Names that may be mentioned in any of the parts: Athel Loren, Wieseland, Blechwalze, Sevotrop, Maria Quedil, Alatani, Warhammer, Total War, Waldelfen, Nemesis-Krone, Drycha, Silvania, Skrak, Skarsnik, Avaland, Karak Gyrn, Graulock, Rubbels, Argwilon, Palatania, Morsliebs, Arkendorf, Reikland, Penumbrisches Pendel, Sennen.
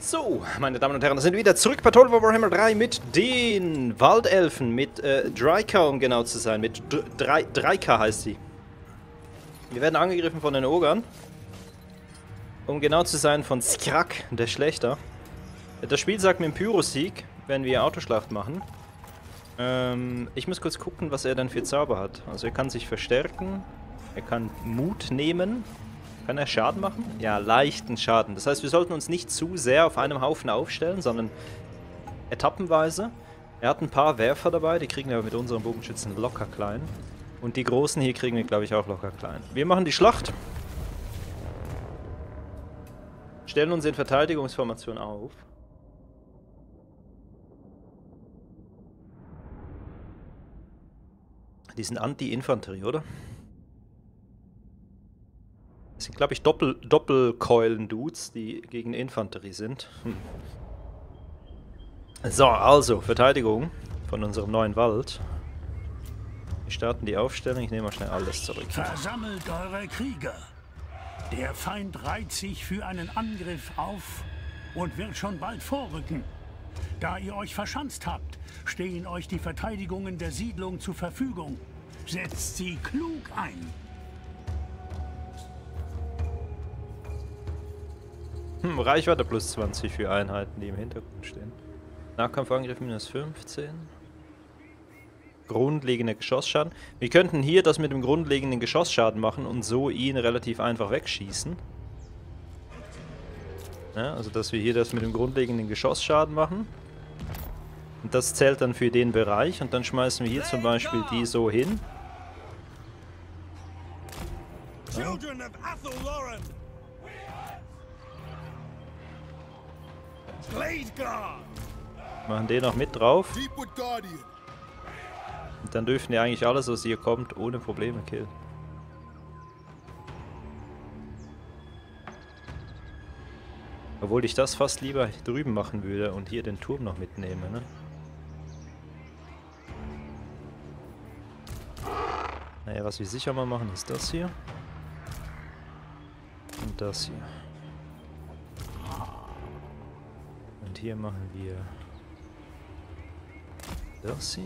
So, meine Damen und Herren, da sind wir wieder zurück bei Total War: Warhammer 3 mit den Waldelfen, mit Drycha, um genau zu sein, mit Drycha heißt sie. Wir werden angegriffen von den Ogern, um genau zu sein von Skrak, der Schlechter. Das Spiel sagt mir einen Pyrosieg, wenn wir Autoschlacht machen. Ich muss kurz gucken, was er denn für Zauber hat. Also er kann sich verstärken, er kann Mut nehmen. Kann er Schaden machen? Ja, leichten Schaden. Das heißt, wir sollten uns nicht zu sehr auf einem Haufen aufstellen, sondern etappenweise. Er hat ein paar Werfer dabei, die kriegen wir mit unseren Bogenschützen locker klein. Und die großen hier kriegen wir, glaube ich, auch locker klein. Wir machen die Schlacht. Stellen uns in Verteidigungsformation auf. Die sind Anti-Infanterie, oder? Das sind, glaube ich, Doppelkeulen-Dudes, die gegen Infanterie sind. So, also, Verteidigung von unserem neuen Wald. Wir starten die Aufstellung, ich nehme mal schnell alles zurück. Versammelt eure Krieger. Der Feind reiht sich für einen Angriff auf und wird schon bald vorrücken. Da ihr euch verschanzt habt, stehen euch die Verteidigungen der Siedlung zur Verfügung. Setzt sie klug ein. Reichweite plus 20 für Einheiten, die im Hintergrund stehen. Nahkampfangriff minus 15. Grundlegender Geschossschaden. Wir könnten hier das mit dem grundlegenden Geschossschaden machen und so ihn relativ einfach wegschießen. Ja, also dass wir hier das mit dem grundlegenden Geschossschaden machen. Und das zählt dann für den Bereich. Und dann schmeißen wir hier zum Beispiel die so hin. Ja. Machen den noch mit drauf. Und dann dürfen die eigentlich alles, was hier kommt, ohne Probleme killen. Obwohl ich das fast lieber drüben machen würde und hier den Turm noch mitnehme, ne? Naja, was wir sicher mal machen, ist das hier. Und das hier. Hier machen wir das hier.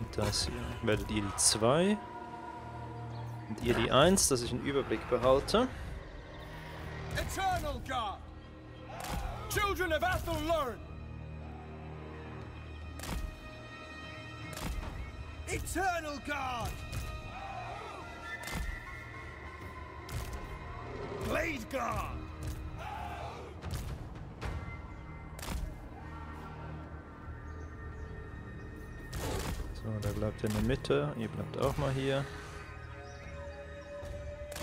Und das hier. Werdet ihr die 2 und ihr die 1, dass ich einen Überblick behalte. Eternal God! Children of Athel Loren! Eternal Guard! Blade Guard! So, da bleibt ihr in der Mitte. Ihr bleibt auch mal hier.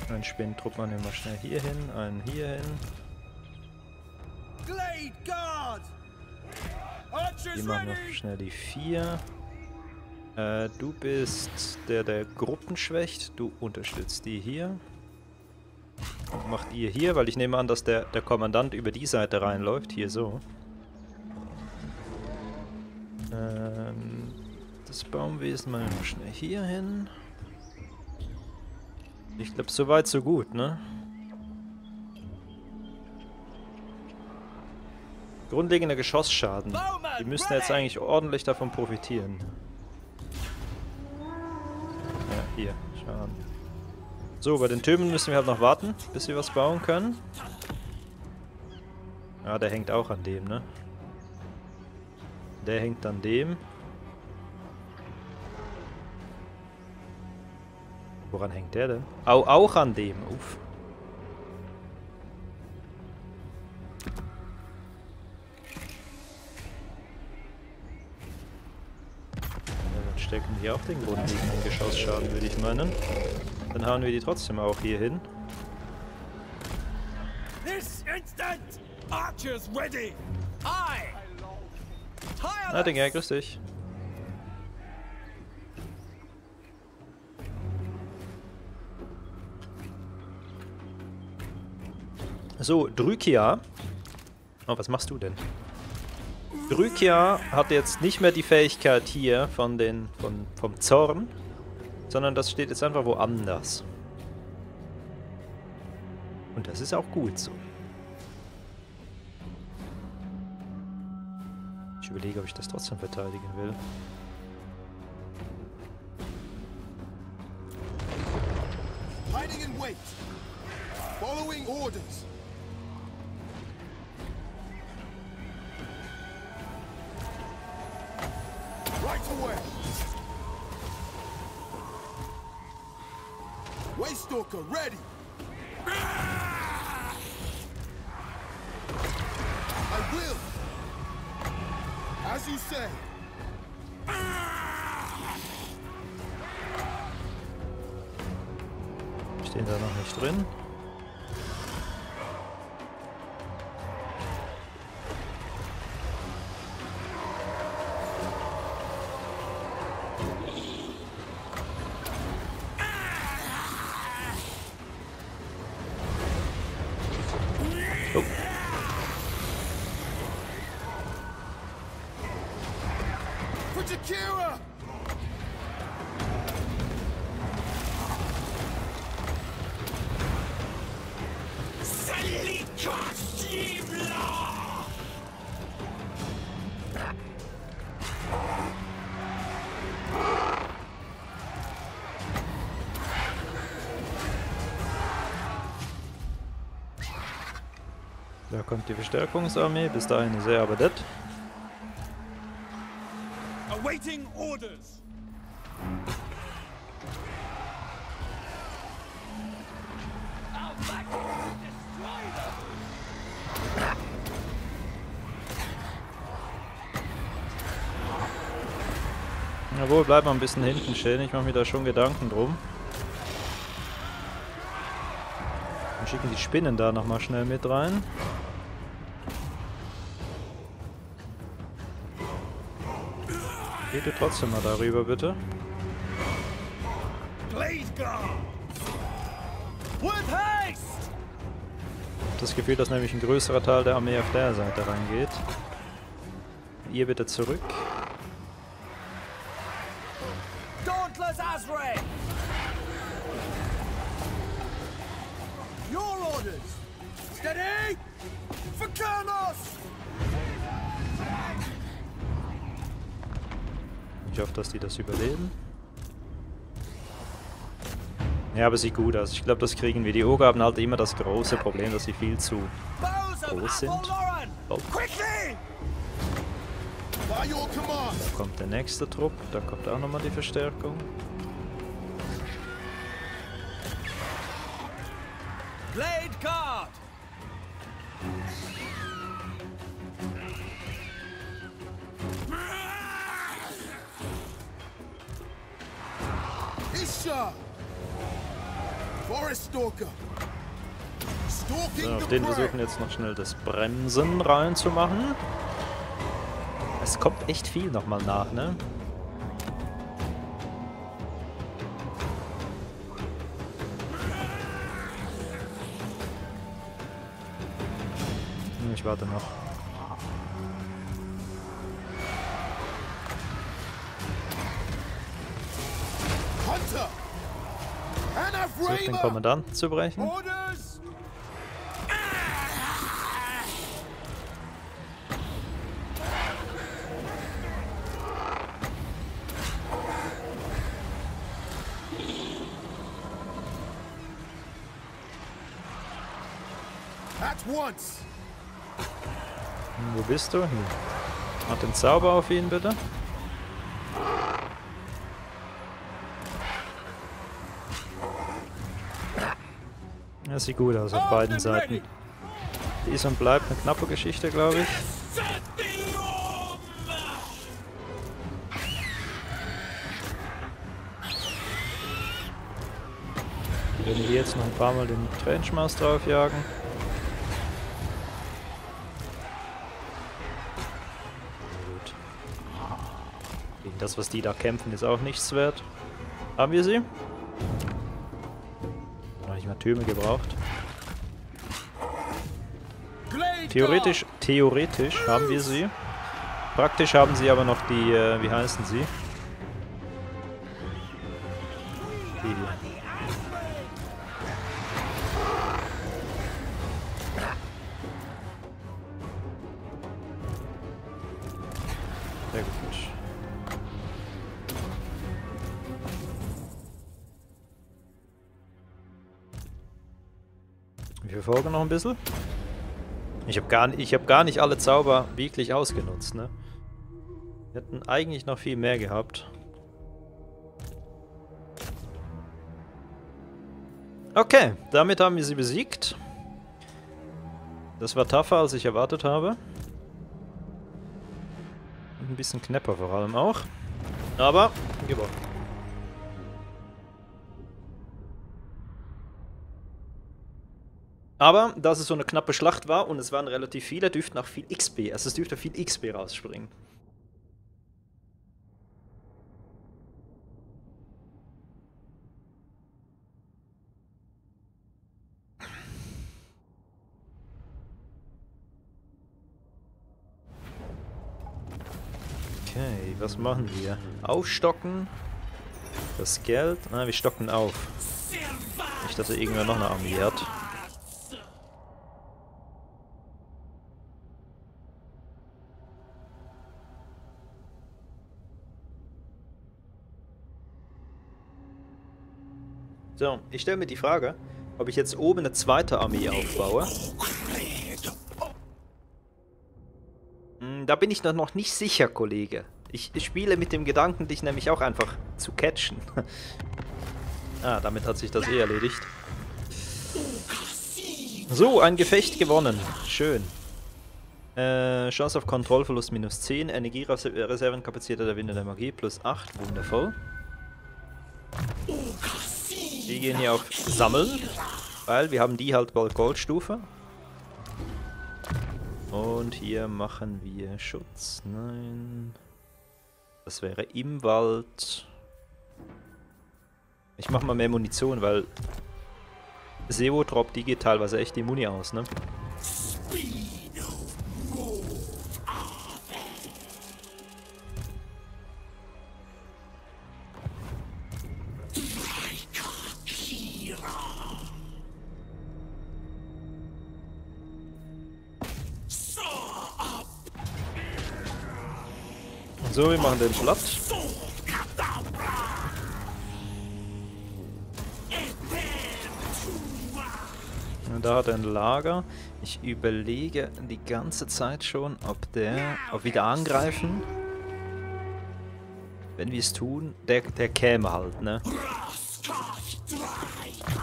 Einen Spinnentrupp machen wir mal schnell hier hin, einen hier hin. Blade Guard! Hier machen wir schnell die 4. Du bist der Gruppen schwächt, du unterstützt die hier. Macht ihr hier, weil ich nehme an, dass der Kommandant über die Seite reinläuft, hier so. Das Baumwesen mal schnell hier hin. Ich glaube, so weit, so gut, ne? Grundlegender Geschossschaden. Die müssen jetzt eigentlich ordentlich davon profitieren. Hier, schauen. So, bei den Türmen müssen wir halt noch warten, bis wir was bauen können. Ah, der hängt auch an dem, ne? Der hängt an dem. Woran hängt der denn? Auch an dem, uff. Stecken hier auf den grundlegenden Geschossschaden, würde ich meinen. Dann hauen wir die trotzdem auch hier hin. Na, Dinger, grüß dich. So, Drycha. Oh, was machst du denn? Drycha hat jetzt nicht mehr die Fähigkeit hier vom Zorn, sondern das steht jetzt einfach woanders. Und das ist auch gut so. Ich überlege, ob ich das trotzdem verteidigen will. Stehen da noch nicht drin. Da kommt die Verstärkungsarmee, bis dahin ist er aber dead. Awaiting orders. Jawohl, bleib mal ein bisschen hinten stehen, ich mache mir da schon Gedanken drum. Dann schicken die Spinnen da nochmal schnell mit rein. Geht ihr trotzdem mal darüber, bitte? Ich hab das Gefühl, dass nämlich ein größerer Teil der Armee auf der Seite reingeht. Ihr bitte zurück. Ich hoffe, dass die das überleben. Ja, aber sieht gut aus. Ich glaube, das kriegen wir. Die Ogre haben halt immer das große Problem, dass sie viel zu groß sind. Oh. Da kommt der nächste Trupp. Da kommt auch nochmal die Verstärkung. Blade Guard! So, auf den versuchen jetzt noch schnell das Bremsen reinzumachen. Es kommt echt viel nochmal nach, ne? Ich warte noch. Versucht den Kommandanten zu brechen. Wo bist du? Hier. Mach den Zauber auf ihn, bitte. Das sieht gut aus auf beiden Seiten. Die ist und bleibt eine knappe Geschichte, glaube ich. Wenn wir jetzt noch ein paar Mal den Trenchmaß draufjagen. Gut. Gegen das, was die da kämpfen, ist auch nichts wert. Haben wir sie? Türme gebraucht. Theoretisch haben wir sie. Praktisch haben sie aber noch die, wie heißen sie? Die hier. Noch ein bisschen. Ich hab gar nicht alle Zauber wirklich ausgenutzt, ne? Wir hätten eigentlich noch viel mehr gehabt. Okay, damit haben wir sie besiegt. Das war tougher, als ich erwartet habe. Und ein bisschen knapper vor allem auch. Aber gewonnen. Aber, dass es so eine knappe Schlacht war und es waren relativ viele, dürften auch viel XP, also es dürfte viel XP rausspringen. Okay, was machen wir? Aufstocken. Das Geld. Ah, wir stocken auf. Nicht, dass er irgendwer noch eine Armee hat. So, ich stelle mir die Frage, ob ich jetzt oben eine zweite Armee aufbaue. Da bin ich noch nicht sicher, Kollege. Ich spiele mit dem Gedanken, dich nämlich auch einfach zu catchen. Ah, damit hat sich das eh erledigt. So, ein Gefecht gewonnen. Schön. Chance auf Kontrollverlust -10. Energiereservenkapazität der Winde der Magie +8. Wundervoll. Die gehen hier auch sammeln, weil wir haben die halt bald Goldstufe. Und hier machen wir Schutz. Nein. Das wäre im Wald. Ich mache mal mehr Munition, weil Sevotrop, die geht teilweise echt die Muni aus, ne? So, wir machen den platt. Und da hat er ein Lager. Ich überlege die ganze Zeit schon, ob wieder angreifen. Wenn wir es tun, der käme halt, ne?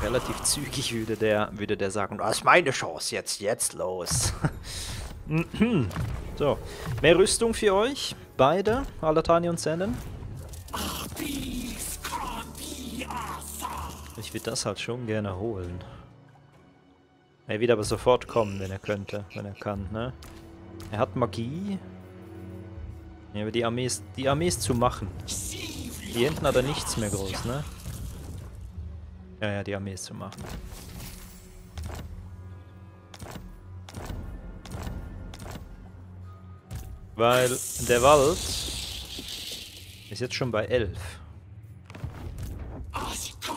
Relativ zügig würde der sagen, das ist meine Chance, jetzt los. So, mehr Rüstung für euch. Beide, Alatani und Sennen. Ich würde das halt schon gerne holen. Er wird aber sofort kommen, wenn er könnte, wenn er kann, ne? Er hat Magie. Ja, aber die Armee ist zu machen. Hier hinten hat er nichts mehr groß, ne? Ja, die Armee ist zu machen. Weil der Wald ist jetzt schon bei 11. Ich habe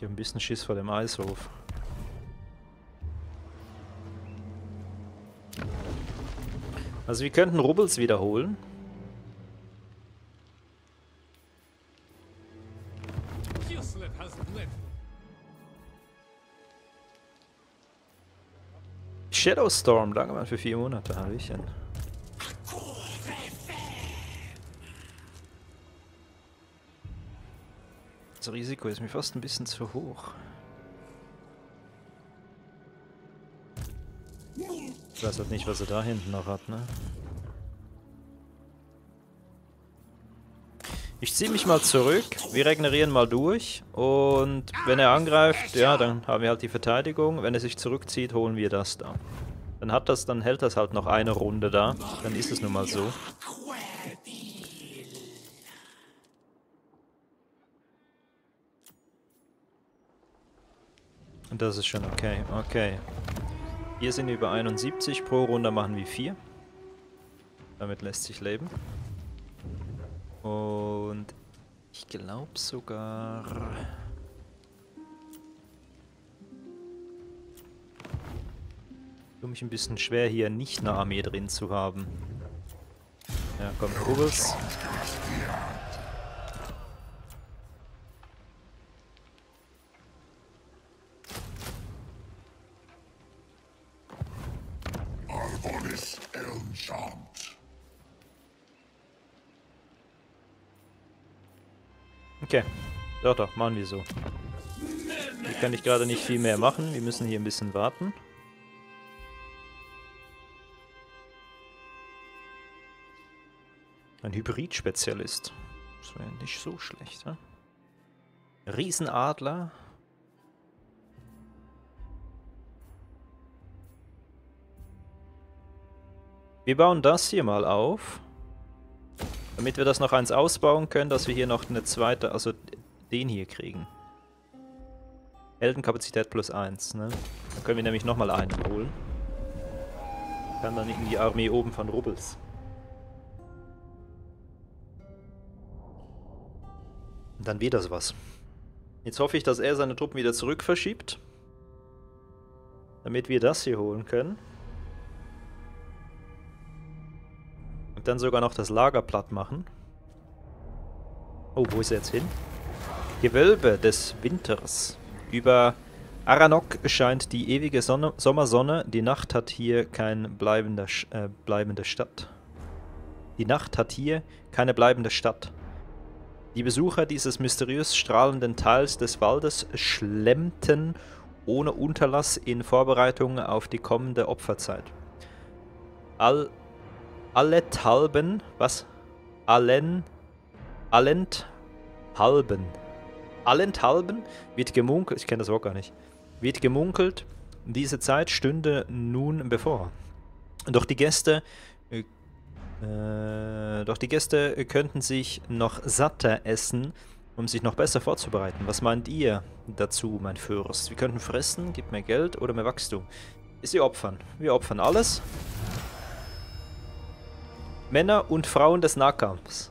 ein bisschen Schiss vor dem Eishof. Also wir könnten Rubbels wiederholen. Shadowstorm, danke mal für 4 Monate, Hallöchen. Das Risiko ist mir fast ein bisschen zu hoch. Ich weiß halt nicht, was er da hinten noch hat, ne? Ich ziehe mich mal zurück, wir regenerieren mal durch und wenn er angreift, ja, dann haben wir halt die Verteidigung. Wenn er sich zurückzieht, holen wir das da. Dann hält das halt noch eine Runde da, dann ist es nun mal so. Und das ist schon okay. Okay. Hier sind wir bei 71. Pro Runde machen wir 4. Damit lässt sich leben. Und ich glaube sogar... Ich tue mich ein bisschen schwer, hier nicht eine Armee drin zu haben. Ja, kommt Rubbels. Okay, doch, doch, machen wir so. Hier kann ich gerade nicht viel mehr machen, wir müssen hier ein bisschen warten. Ein Hybrid-Spezialist. Das wäre nicht so schlecht, ne? Riesenadler. Wir bauen das hier mal auf, damit wir das noch eins ausbauen können, dass wir hier noch eine zweite, also den hier kriegen. Heldenkapazität +1, ne? Dann können wir nämlich nochmal einen holen. Kann dann nicht in die Armee oben von Rubbels. Und dann wird das was. Jetzt hoffe ich, dass er seine Truppen wieder zurück verschiebt, damit wir das hier holen können. Dann sogar noch das Lager platt machen. Oh, wo ist er jetzt hin? Gewölbe des Winters. Über Aranok scheint die ewige Sonne, Sommersonne. Die Nacht hat hier keine bleibende Stadt. Die Besucher dieses mysteriös strahlenden Teils des Waldes schlemmten ohne Unterlass in Vorbereitung auf die kommende Opferzeit. Allenthalben wird gemunkelt, ich kenne das Wort gar nicht, wird gemunkelt, diese Zeit stünde nun bevor. Doch die Gäste könnten sich noch satter essen, um sich noch besser vorzubereiten. Was meint ihr dazu, mein Fürst? Wir könnten fressen, gib mehr Geld oder mehr Wachstum. Ist ihr opfern? Wir opfern alles. Männer und Frauen des Nahkampfs.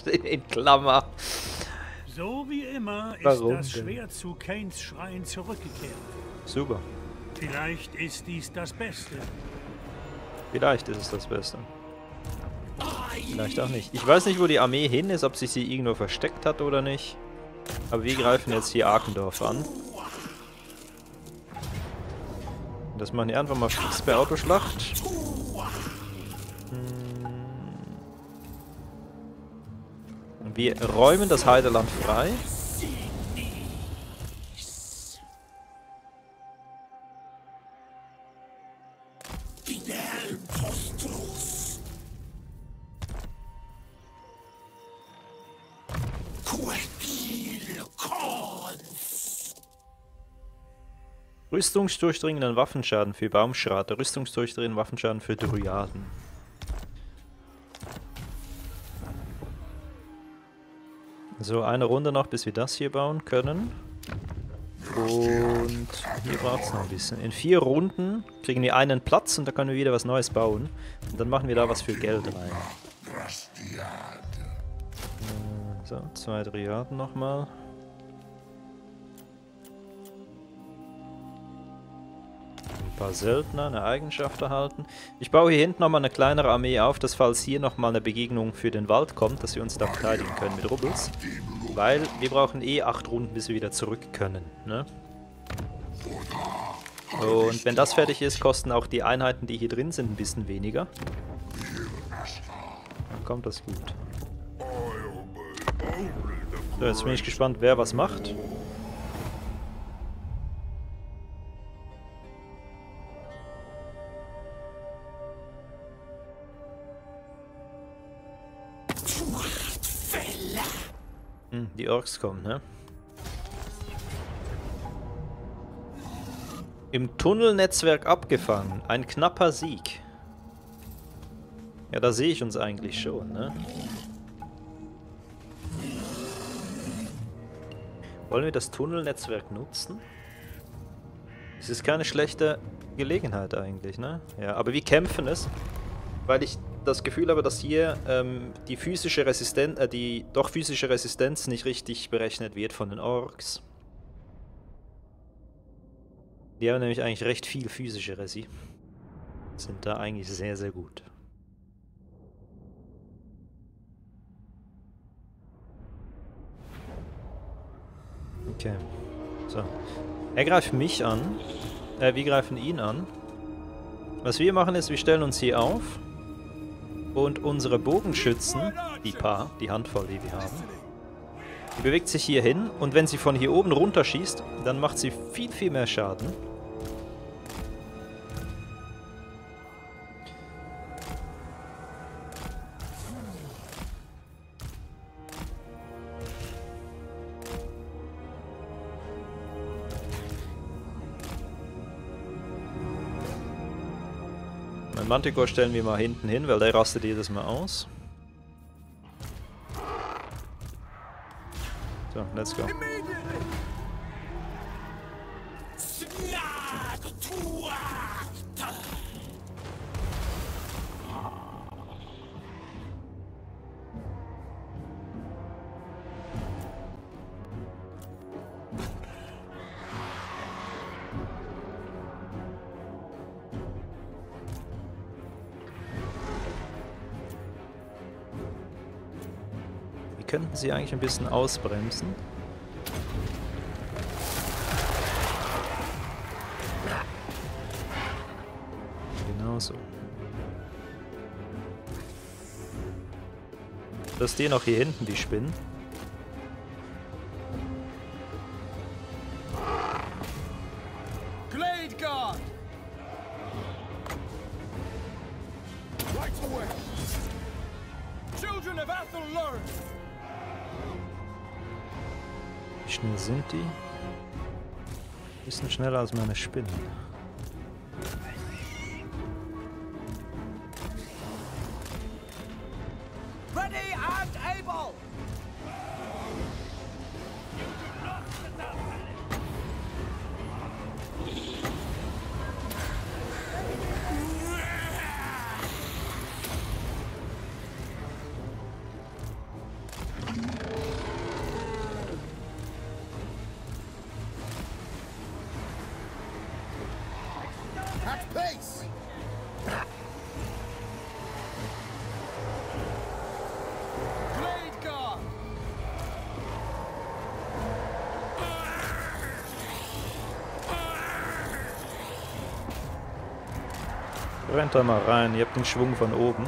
Steht in Klammer. So wie immer ist das Schwert zu Kains Schrein zurückgekehrt. Super. Vielleicht ist dies das Beste. Vielleicht ist es das Beste. Vielleicht auch nicht. Ich weiß nicht, wo die Armee hin ist, ob sich sie irgendwo versteckt hat oder nicht. Aber wir greifen jetzt hier Arkendorf an. Das machen wir einfach mal fix per Autoschlacht. Wir räumen das Heideland frei. Rüstungsdurchdringenden Waffenschaden für Baumschrate, rüstungsdurchdringenden Waffenschaden für Dryaden. So, eine Runde noch, bis wir das hier bauen können. Und hier braucht es noch ein bisschen. In 4 Runden kriegen wir einen Platz und da können wir wieder was Neues bauen. Und dann machen wir da was für Geld rein. So, 2 Dryaden nochmal. Ein paar Söldner, eine Eigenschaft erhalten. Ich baue hier hinten nochmal eine kleinere Armee auf, dass falls hier nochmal eine Begegnung für den Wald kommt, dass wir uns da verteidigen können mit Rubbels. Weil wir brauchen eh 8 Runden, bis wir wieder zurück können. Ne? Und wenn das fertig ist, kosten auch die Einheiten, die hier drin sind, ein bisschen weniger. Dann kommt das gut. So, jetzt bin ich gespannt, wer was macht. Die Orks kommen, ne? Im Tunnelnetzwerk abgefangen. Ein knapper Sieg. Ja, da sehe ich uns eigentlich schon, ne? Wollen wir das Tunnelnetzwerk nutzen? Es ist keine schlechte Gelegenheit eigentlich, ne? Ja, aber wir kämpfen es, weil ich das Gefühl habe, dass hier die physische Resistenz, physische Resistenz nicht richtig berechnet wird von den Orks. Die haben nämlich eigentlich recht viel physische Resi. Sind da eigentlich sehr, sehr gut. Okay. So. Er greift mich an. Wir greifen ihn an. Was wir machen ist, wir stellen uns hier auf. Und unsere Bogenschützen, die Handvoll, die wir haben, die bewegt sich hier hin. Und wenn sie von hier oben runter schießt, dann macht sie viel, viel mehr Schaden. Manticore stellen wir mal hinten hin, weil der rastet jedes Mal aus. So, let's go. Könnten sie eigentlich ein bisschen ausbremsen. Genau so. Dass die noch hier hinten, die Spinnen. Die bisschen schneller als meine Spinnen. Rennt da mal rein, ihr habt den Schwung von oben.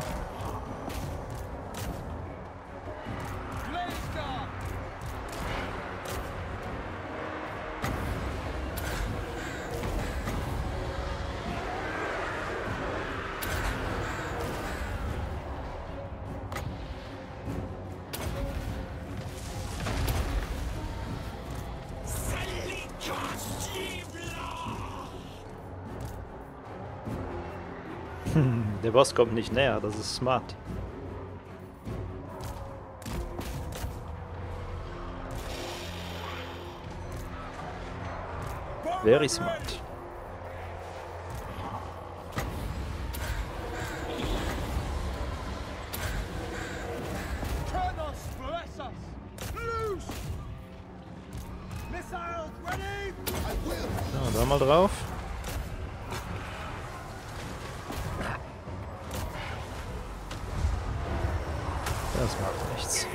Der Boss kommt nicht näher, das ist smart. Very smart. So, da mal drauf. Das macht nichts.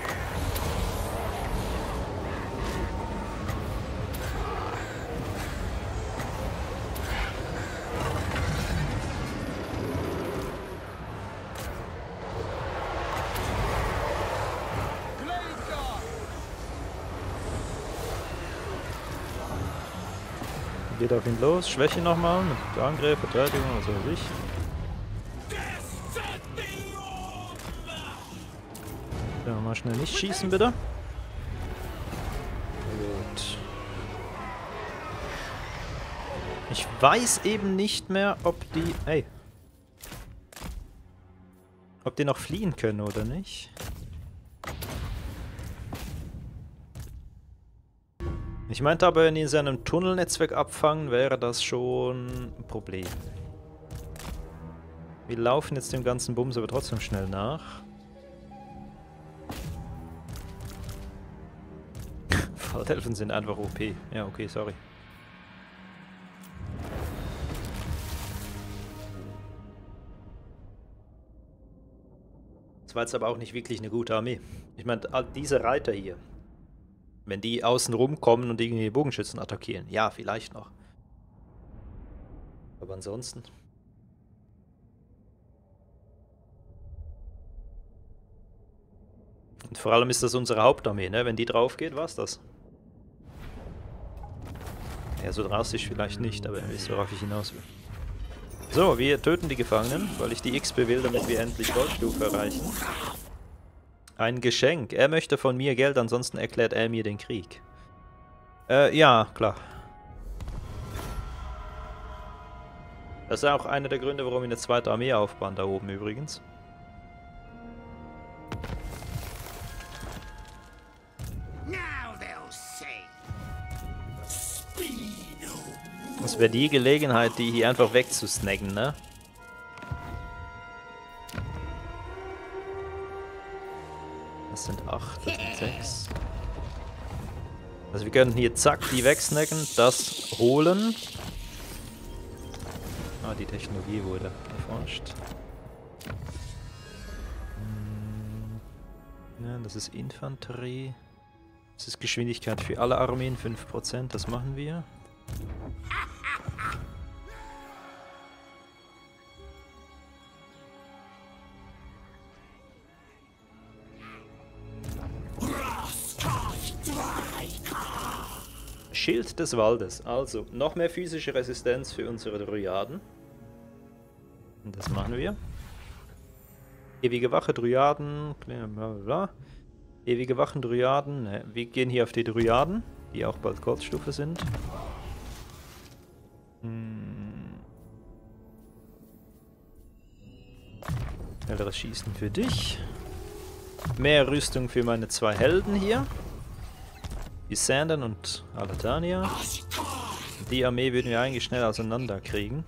Geht auf ihn los, Schwäche nochmal, mit Angriff, Verteidigung, was weiß ich. Mal schnell nicht schießen, bitte. Gut. Ich weiß eben nicht mehr, ob die... Ey. Ob die noch fliehen können oder nicht. Ich meinte aber, wenn die in seinem Tunnelnetzwerk abfangen, wäre das schon ein Problem. Wir laufen jetzt dem ganzen Bums aber trotzdem schnell nach. Waldelfen sind einfach OP. Ja, okay, sorry. Das war jetzt aber auch nicht wirklich eine gute Armee. Ich meine, diese Reiter hier, wenn die außen rumkommen und irgendwie die Bogenschützen attackieren, ja, vielleicht noch. Aber ansonsten... Und vor allem ist das unsere Hauptarmee, ne? Wenn die drauf geht, war's das. Ja, so drastisch vielleicht nicht, aber ihr wisst, worauf ich hinaus will. So, wir töten die Gefangenen, weil ich die XP will, damit wir endlich Goldstufe erreichen. Ein Geschenk. Er möchte von mir Geld, ansonsten erklärt er mir den Krieg. Ja, klar. Das ist auch einer der Gründe, warum wir eine zweite Armee aufbauen, da oben übrigens. Das wäre die Gelegenheit, die hier einfach wegzusnacken, ne? Das sind 8, das sind 6. Also wir könnten hier zack die wegsnacken, das holen. Ah, die Technologie wurde erforscht. Ja, das ist Infanterie. Das ist Geschwindigkeit für alle Armeen, 5%, das machen wir. Schild des Waldes, also noch mehr physische Resistenz für unsere Dryaden. Und das machen wir. Ewige Wache, Dryaden, blablabla. Ewige Wachen, Dryaden. Ne, wir gehen hier auf die Dryaden, die auch bald Goldstufe sind. Schnelleres Schießen für dich. Mehr Rüstung für meine zwei Helden hier. Die Sennen und Alatania. Die Armee würden wir eigentlich schnell auseinander kriegen.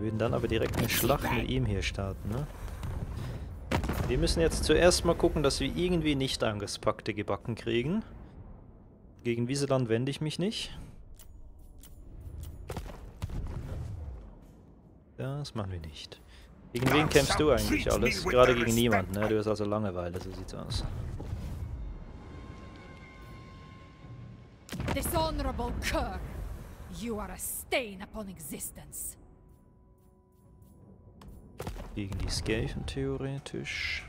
Würden dann aber direkt eine Schlacht mit ihm hier starten, ne? Wir müssen jetzt zuerst mal gucken, dass wir irgendwie nicht angespackte gebacken kriegen. Gegen Wieseland wende ich mich nicht. Das machen wir nicht. Gegen wen kämpfst du eigentlich alles? Gerade gegen niemanden, ne? Du hast also Langeweile, so sieht's aus. Dishonorable Cur, you are a stain upon existence. Gegen die Skaven theoretisch.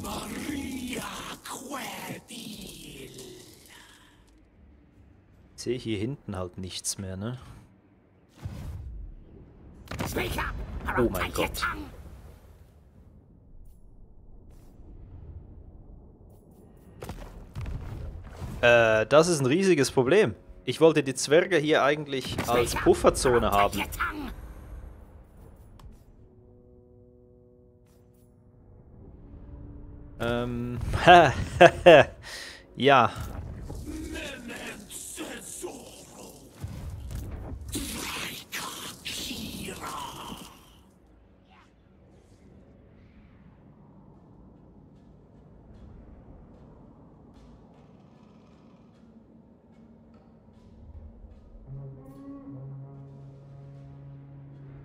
Maria Quedil. Ich sehe hier hinten halt nichts mehr, ne? Oh mein Gott. Das ist ein riesiges Problem. Ich wollte die Zwerge hier eigentlich als Pufferzone haben. Ja.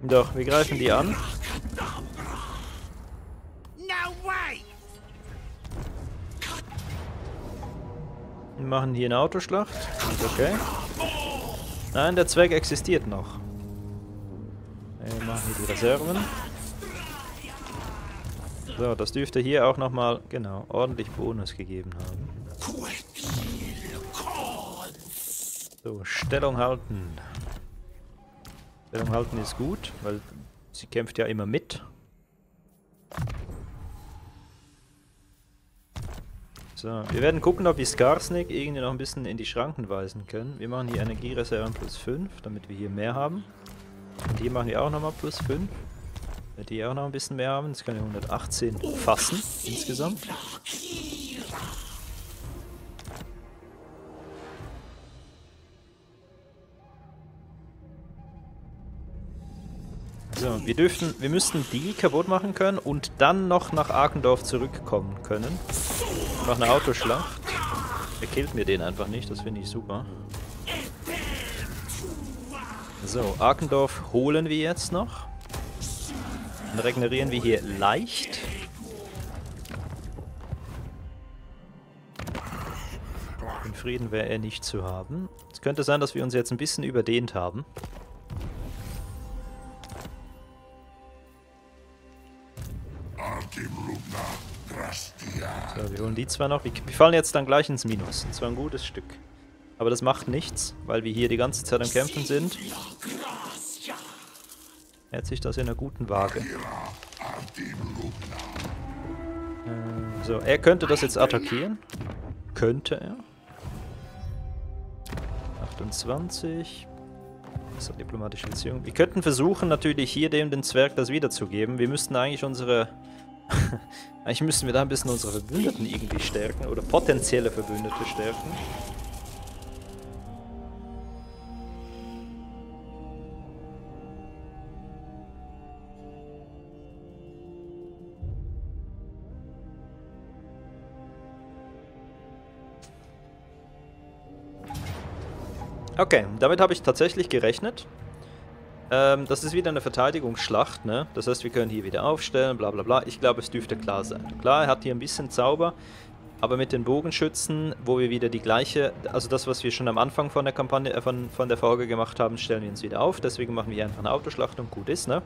Doch, wir greifen die an. Wir machen hier eine Autoschlacht. Ist okay. Nein, der Zweck existiert noch. Wir machen hier die Reserven. So, das dürfte hier auch nochmal, genau, ordentlich Bonus gegeben haben. So, Stellung halten. Stellung halten ist gut, weil sie kämpft ja immer mit. So, wir werden gucken, ob wir Skarsnik irgendwie noch ein bisschen in die Schranken weisen können. Wir machen hier Energiereserven +5, damit wir hier mehr haben. Die machen ja auch nochmal plus 5. Wenn die auch noch ein bisschen mehr haben, das kann ja 118 fassen insgesamt. So, wir müssten die kaputt machen können und dann noch nach Arkendorf zurückkommen können. Nach einer Autoschlacht. Er killt mir den einfach nicht, das finde ich super. So, Arkendorf holen wir jetzt noch. Dann regenerieren wir hier leicht. Im Frieden wäre er nicht zu haben. Es könnte sein, dass wir uns jetzt ein bisschen überdehnt haben. So, wir holen die zwar noch. Wir fallen jetzt dann gleich ins Minus. Und zwar ein gutes Stück. Aber das macht nichts, weil wir hier die ganze Zeit am Kämpfen sind. Hält sich das in einer guten Waage. So, er könnte das jetzt attackieren. Könnte er. 28. Das ist eine diplomatische Beziehung. Wir könnten versuchen, natürlich hier dem den Zwerg das wiederzugeben. Wir müssten eigentlich unsere... eigentlich müssten wir da ein bisschen unsere Verbündeten irgendwie stärken. Oder potenzielle Verbündete stärken. Okay, damit habe ich tatsächlich gerechnet. Das ist wieder eine Verteidigungsschlacht, ne? Das heißt, wir können hier wieder aufstellen, bla bla bla. Ich glaube, es dürfte klar sein. Klar, er hat hier ein bisschen Zauber, aber mit den Bogenschützen, wo wir wieder die gleiche... Also das, was wir schon am Anfang von der Kampagne, von der Folge gemacht haben, stellen wir uns wieder auf. Deswegen machen wir hier einfach eine Autoschlacht und gut ist, ne?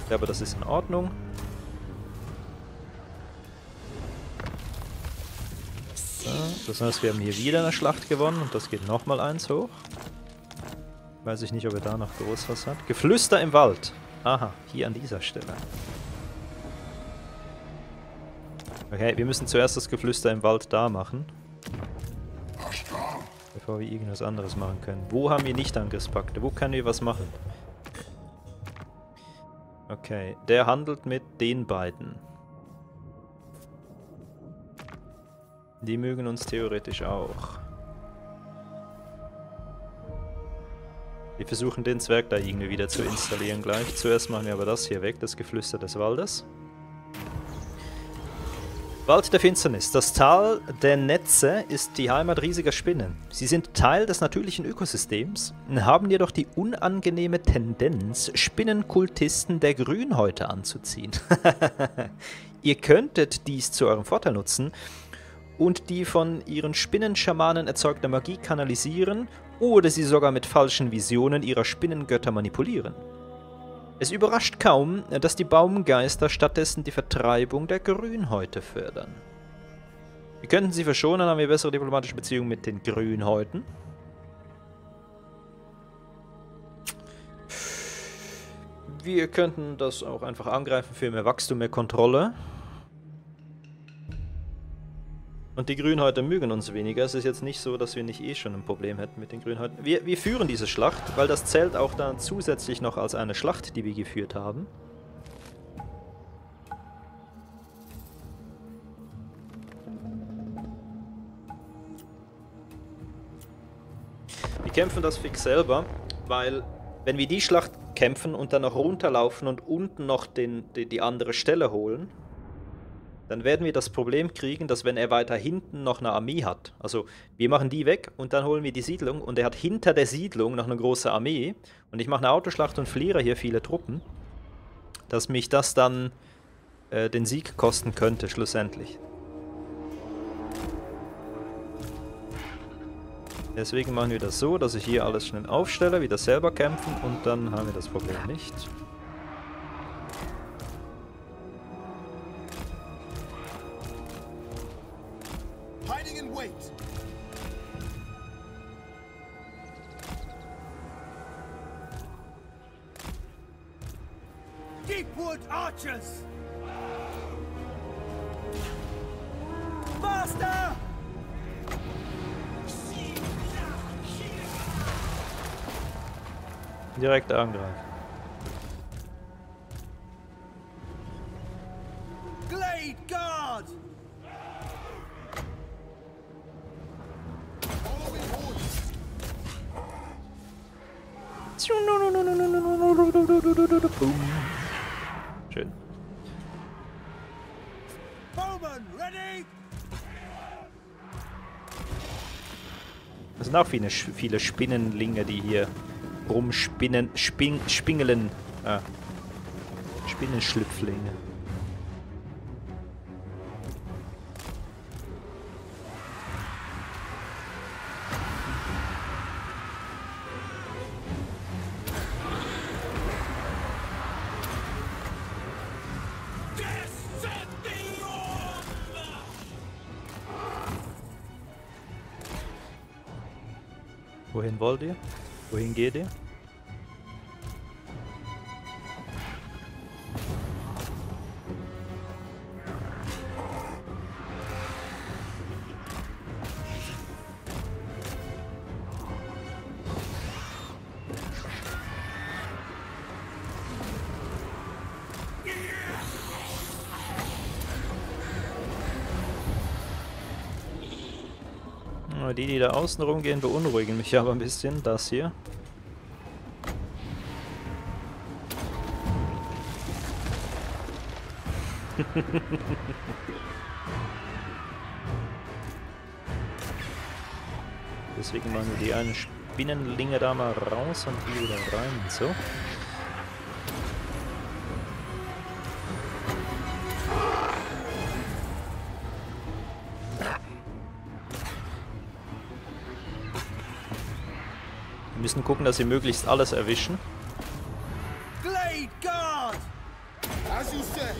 Ich glaube, das ist in Ordnung. Das heißt, wir haben hier wieder eine Schlacht gewonnen und das geht nochmal eins hoch. Weiß ich nicht, ob er da noch groß was hat. Geflüster im Wald. Aha, hier an dieser Stelle. Okay, wir müssen zuerst das Geflüster im Wald da machen. Bevor wir irgendwas anderes machen können. Wo haben wir nicht Angriffspakte? Wo können wir was machen? Okay, der handelt mit den beiden. Die mögen uns theoretisch auch. Wir versuchen den Zwerg da irgendwie wieder zu installieren gleich. Zuerst machen wir aber das hier weg, das Geflüster des Waldes. Wald der Finsternis. Das Tal der Netze ist die Heimat riesiger Spinnen. Sie sind Teil des natürlichen Ökosystems, haben jedoch die unangenehme Tendenz, Spinnenkultisten der Grünhäute anzuziehen. Ihr könntet dies zu eurem Vorteil nutzen und die von ihren Spinnenschamanen erzeugte Magie kanalisieren oder sie sogar mit falschen Visionen ihrer Spinnengötter manipulieren. Es überrascht kaum, dass die Baumgeister stattdessen die Vertreibung der Grünhäute fördern. Wir könnten sie verschonen, dann haben wir bessere diplomatische Beziehungen mit den Grünhäuten. Wir könnten das auch einfach angreifen für mehr Wachstum, mehr Kontrolle. Und die Grünhäute mögen uns weniger. Es ist jetzt nicht so, dass wir nicht eh schon ein Problem hätten mit den Grünhäuten. Wir führen diese Schlacht, weil das zählt auch dann zusätzlich noch als eine Schlacht, die wir geführt haben. Wir kämpfen das fix selber, weil wenn wir die Schlacht kämpfen und dann noch runterlaufen und unten noch die andere Stelle holen... Dann werden wir das Problem kriegen, dass wenn er weiter hinten noch eine Armee hat, also wir machen die weg und dann holen wir die Siedlung und er hat hinter der Siedlung noch eine große Armee und ich mache eine Autoschlacht und verliere hier viele Truppen, dass mich das dann den Sieg kosten könnte schlussendlich. Deswegen machen wir das so, dass ich hier alles schnell aufstelle, wieder selber kämpfen und dann haben wir das Problem nicht. Direkter Angriff. Glade Guard! Schön. Bowman, ready! Das sind auch viele Spinnenlinge, die hier rumspinnen, spingeln. Ah. Spinnenschlüpflinge. Wohin wollt ihr? Wohin geht ihr? Die, die da außen rumgehen, beunruhigen mich aber ein bisschen, das hier. Deswegen machen wir die eine Spinnenlinge da mal raus und die wieder rein und so. Wir müssen gucken, dass sie möglichst alles erwischen. Glade Guard! As you said.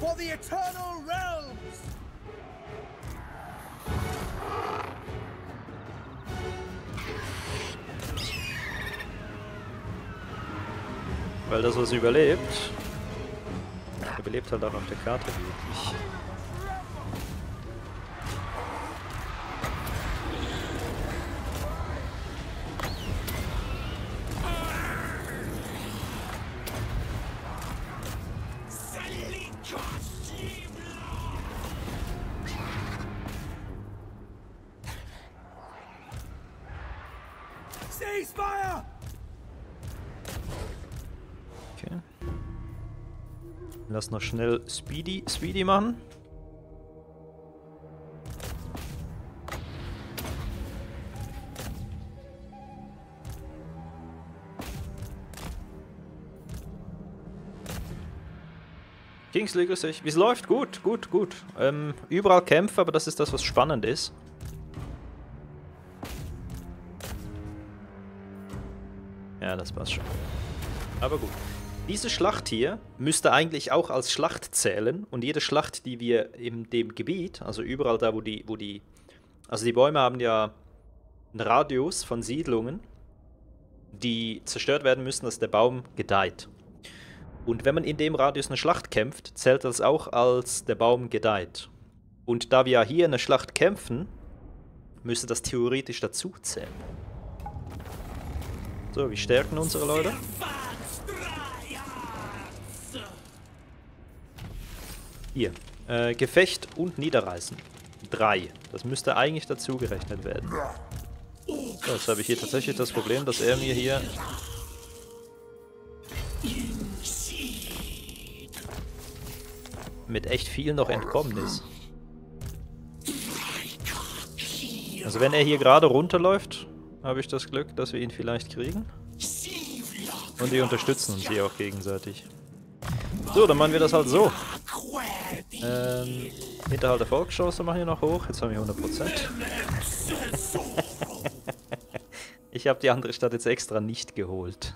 For the eternal realms. Weil das, was überlebt, überlebt halt auch auf der Karte wirklich. Okay. Lass noch schnell Speedy machen. Kingsley, grüß dich. Wie es läuft? Gut, gut, gut. Überall Kämpfe, aber das ist das, was spannend ist. Ja, das passt schon. Aber gut. Diese Schlacht hier müsste eigentlich auch als Schlacht zählen. Und jede Schlacht, die wir in dem Gebiet, also überall da, also die Bäume haben ja einen Radius von Siedlungen, die zerstört werden müssen, dass der Baum gedeiht. Und wenn man in dem Radius eine Schlacht kämpft, zählt das auch als der Baum gedeiht. Und da wir ja hier eine Schlacht kämpfen, müsste das theoretisch dazu zählen. So, wir stärken unsere Leute. Hier. Gefecht und Niederreißen. 3. Das müsste eigentlich dazu gerechnet werden. So, jetzt habe ich hier tatsächlich das Problem, dass er mir hier... mit echt viel noch entkommen ist. Also wenn er hier gerade runterläuft... habe ich das Glück, dass wir ihn vielleicht kriegen. Und die unterstützen uns hier auch gegenseitig. So, dann machen wir das halt so. Hinterhalt der Volksschance machen wir noch hoch. Jetzt haben wir 100%. Ich habe die andere Stadt jetzt extra nicht geholt.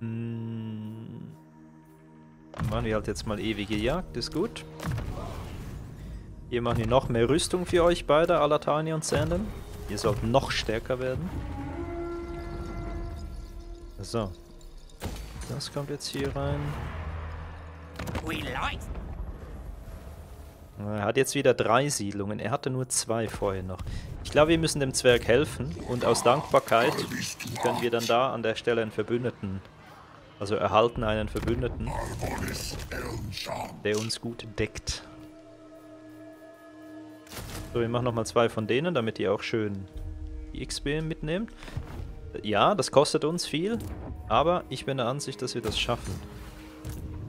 Machen wir halt jetzt mal ewige Jagd, ist gut. Hier machen wir noch mehr Rüstung für euch beide, Alatani und Sennen. Ihr sollt noch stärker werden. So. Das kommt jetzt hier rein. Er hat jetzt wieder 3 Siedlungen. Er hatte nur 2 vorher noch. Ich glaube, wir müssen dem Zwerg helfen. Und aus Dankbarkeit können wir dann da an der Stelle einen Verbündeten... Also erhalten einen Verbündeten, der uns gut deckt. So, wir machen nochmal 2 von denen, damit ihr auch schön die XP mitnehmt. Ja, das kostet uns viel, aber ich bin der Ansicht, dass wir das schaffen.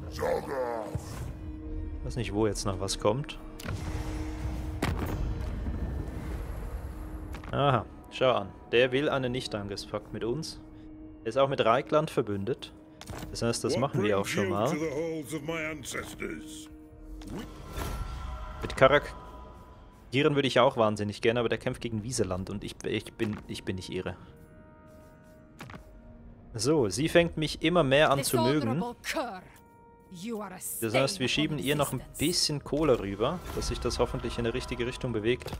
Ich weiß nicht, wo jetzt noch was kommt. Aha, schau an. Der will einen Nicht-Angriffspakt mit uns. Er ist auch mit Reikland verbündet. Das heißt, das machen wir auch schon mal. Mit Karak Gyrn würde ich auch wahnsinnig gerne, aber der kämpft gegen Wieseland und ich bin nicht ihre. So, sie fängt mich immer mehr an zu mögen. Das heißt, wir schieben ihr noch ein bisschen Kohle rüber, dass sich das hoffentlich in die richtige Richtung bewegt.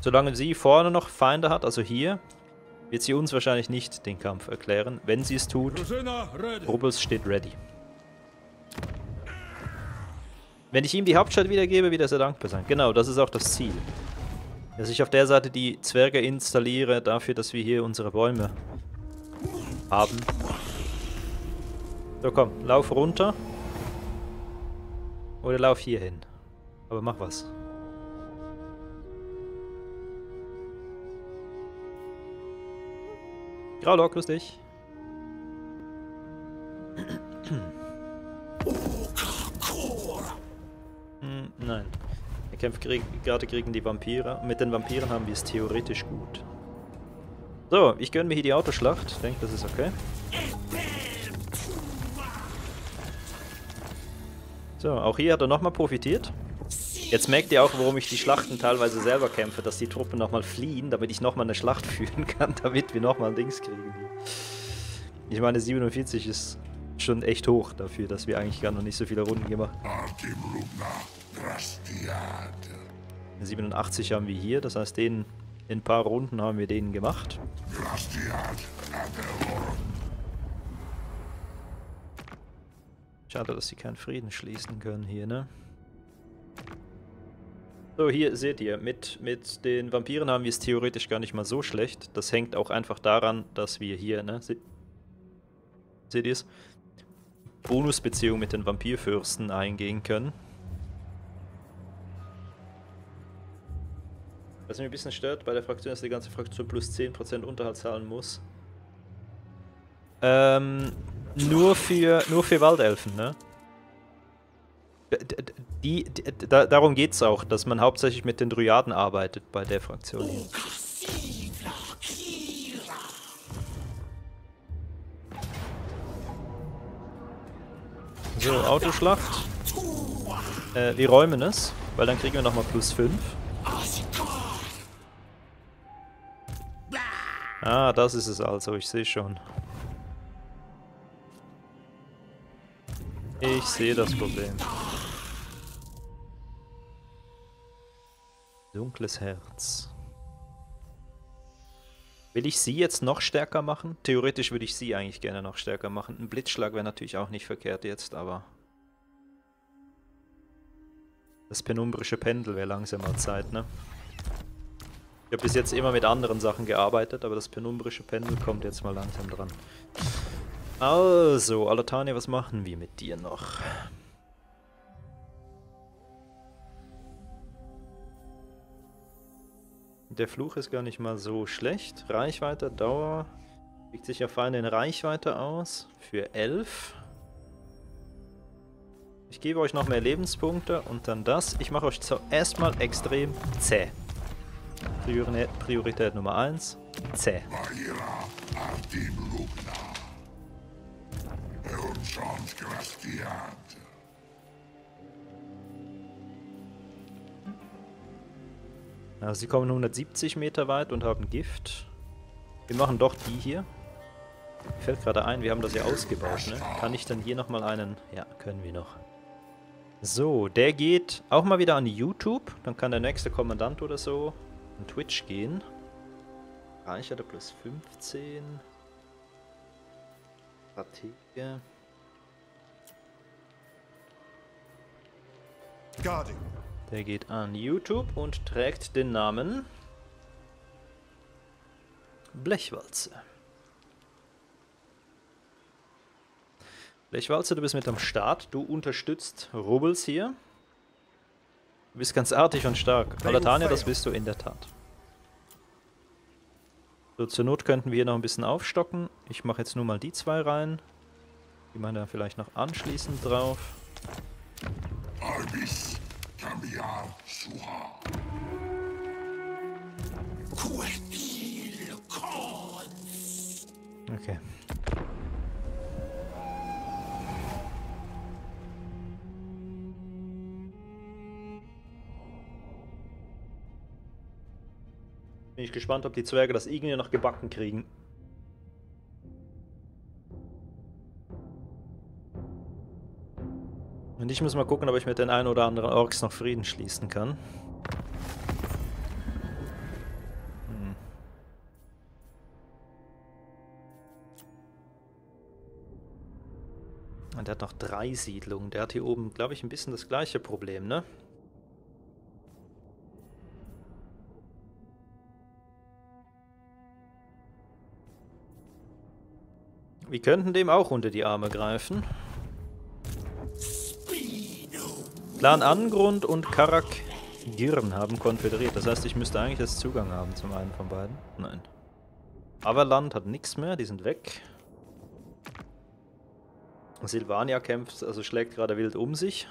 Solange sie vorne noch Feinde hat, also hier, wird sie uns wahrscheinlich nicht den Kampf erklären. Wenn sie es tut, Rubbels steht ready. Wenn ich ihm die Hauptstadt wiedergebe, wird er sehr dankbar sein. Genau, das ist auch das Ziel. Dass ich auf der Seite die Zwerge installiere, dafür, dass wir hier unsere Bäume haben. So, komm, lauf runter. Oder lauf hier hin. Aber mach was. Graulock, grüß dich. Nein. Er kämpft gerade gegen die Vampire. Mit den Vampiren haben wir es theoretisch gut. So, ich gönne mir hier die Autoschlacht. Ich denke, das ist okay. So, auch hier hat er nochmal profitiert. Jetzt merkt ihr auch, warum ich die Schlachten teilweise selber kämpfe, dass die Truppen nochmal fliehen, damit ich nochmal eine Schlacht führen kann, damit wir nochmal ein Dings kriegen. Ich meine, 47 ist schon echt hoch dafür, dass wir eigentlich gar noch nicht so viele Runden gemacht haben. 87 haben wir hier, das heißt, den in ein paar Runden haben wir den gemacht. Schade, dass sie keinen Frieden schließen können hier, ne? So, hier seht ihr, mit den Vampiren haben wir es theoretisch gar nicht mal so schlecht. Das hängt auch einfach daran, dass wir hier, ne, seht ihr es? Bonusbeziehung mit den Vampirfürsten eingehen können. Was mich ein bisschen stört bei der Fraktion, ist, dass die ganze Fraktion plus 10% Unterhalt zahlen muss. Nur für Waldelfen, ne? Darum geht es auch, dass man hauptsächlich mit den Dryaden arbeitet bei der Fraktion hier. So, Autoschlacht. Wir räumen es, weil dann kriegen wir nochmal plus 5. Ah, das ist es also, ich sehe schon. Ich sehe das Problem. Dunkles Herz. Will ich sie jetzt noch stärker machen? Theoretisch würde ich sie eigentlich gerne noch stärker machen. Ein Blitzschlag wäre natürlich auch nicht verkehrt jetzt, aber... Das penumbrische Pendel wäre langsam mal Zeit, ne? Ich habe bis jetzt immer mit anderen Sachen gearbeitet, aber das penumbrische Pendel kommt jetzt mal langsam dran. Also, Alatani, was machen wir mit dir noch? Der Fluch ist gar nicht mal so schlecht. Reichweite, Dauer. Wirkt sich auf einen in Reichweite aus. Für 11. Ich gebe euch noch mehr Lebenspunkte und dann das. Ich mache euch zuerst mal extrem zäh. Priorität Nummer 1. Zäh. Also sie kommen 170 Meter weit und haben Gift. Wir machen doch die hier. Mir fällt gerade ein, wir haben das ja ausgebaut, ne? Kann ich dann hier nochmal einen... Ja, können wir noch. So, der geht auch mal wieder an YouTube. Dann kann der nächste Kommandant oder so an Twitch gehen. Reichweite plus 15... Strategie. Der geht an YouTube und trägt den Namen Blechwalze. Blechwalze, du bist mit am Start. Du unterstützt Rubbels hier. Du bist ganz artig und stark. Palatania, das bist du in der Tat. So, zur Not könnten wir hier noch ein bisschen aufstocken. Ich mache jetzt nur mal die zwei rein. Die machen da vielleicht noch anschließend drauf. Okay. Bin ich gespannt, ob die Zwerge das irgendwie noch gebacken kriegen. Und ich muss mal gucken, ob ich mit den ein oder anderen Orks noch Frieden schließen kann. Und der hat noch 3 Siedlungen. Der hat hier oben, glaube ich, ein bisschen das gleiche Problem, ne? Wir könnten dem auch unter die Arme greifen. Plan Angrund und Karak Gyrn haben konföderiert. Das heißt, ich müsste eigentlich das Zugang haben zum einen von beiden. Nein. Avaland hat nichts mehr, die sind weg. Silvania kämpft, also schlägt gerade wild um sich.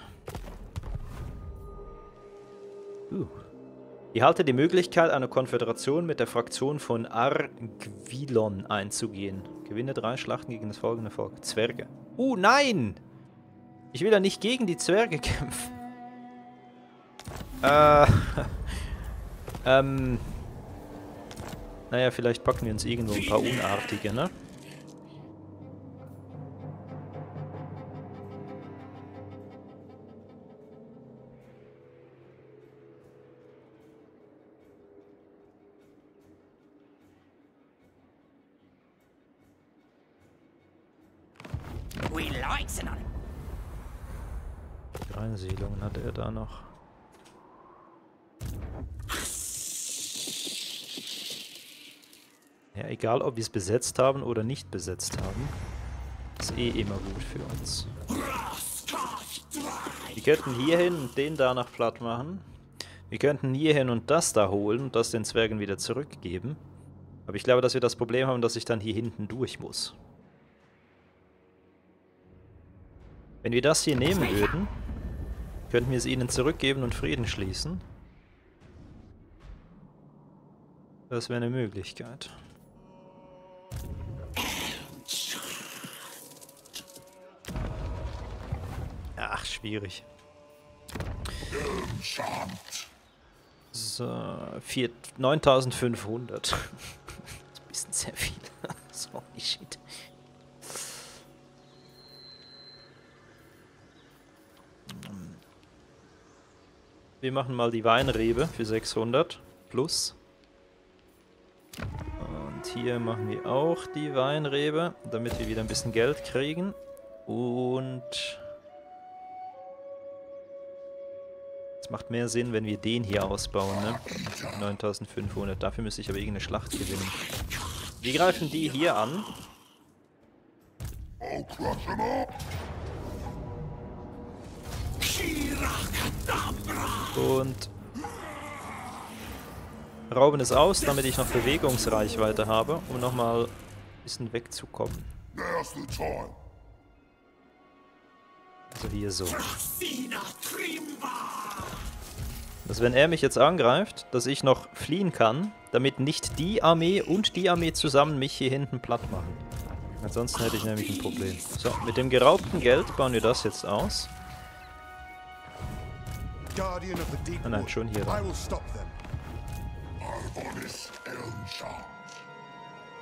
Ich halte die Möglichkeit, eine Konföderation mit der Fraktion von Argwilon einzugehen. Gewinne 3 Schlachten gegen das folgende Volk. Zwerge. Nein! Ich will ja nicht gegen die Zwerge kämpfen. Naja, vielleicht packen wir uns irgendwo ein paar Unartige, ne? Siedlungen hatte er da noch. Ja, egal ob wir es besetzt haben oder nicht besetzt haben, ist eh immer gut für uns. Wir könnten hierhin und den da noch platt machen. Wir könnten hierhin und das da holen und das den Zwergen wieder zurückgeben. Aber ich glaube, dass wir das Problem haben, dass ich dann hier hinten durch muss. Wenn wir das hier nehmen würden, könnten wir es ihnen zurückgeben und Frieden schließen. Das wäre eine Möglichkeit. Ach, schwierig. So, 9.500. Das ist ein bisschen sehr viel. Sorry, shit. Wir machen mal die Weinrebe für 600 plus. Und hier machen wir auch die Weinrebe, damit wir wieder ein bisschen Geld kriegen. Und es macht mehr Sinn, wenn wir den hier ausbauen, ne? 9.500. Dafür müsste ich aber irgendeine Schlacht gewinnen. Wir greifen die hier an. Und rauben es aus, damit ich noch Bewegungsreichweite habe, um nochmal ein bisschen wegzukommen. Also hier so. Dass wenn er mich jetzt angreift, dass ich noch fliehen kann, damit nicht die Armee und die Armee zusammen mich hier hinten platt machen. Ansonsten hätte ich nämlich ein Problem. So, mit dem geraubten Geld bauen wir das jetzt aus. Oh nein, schon hier rein.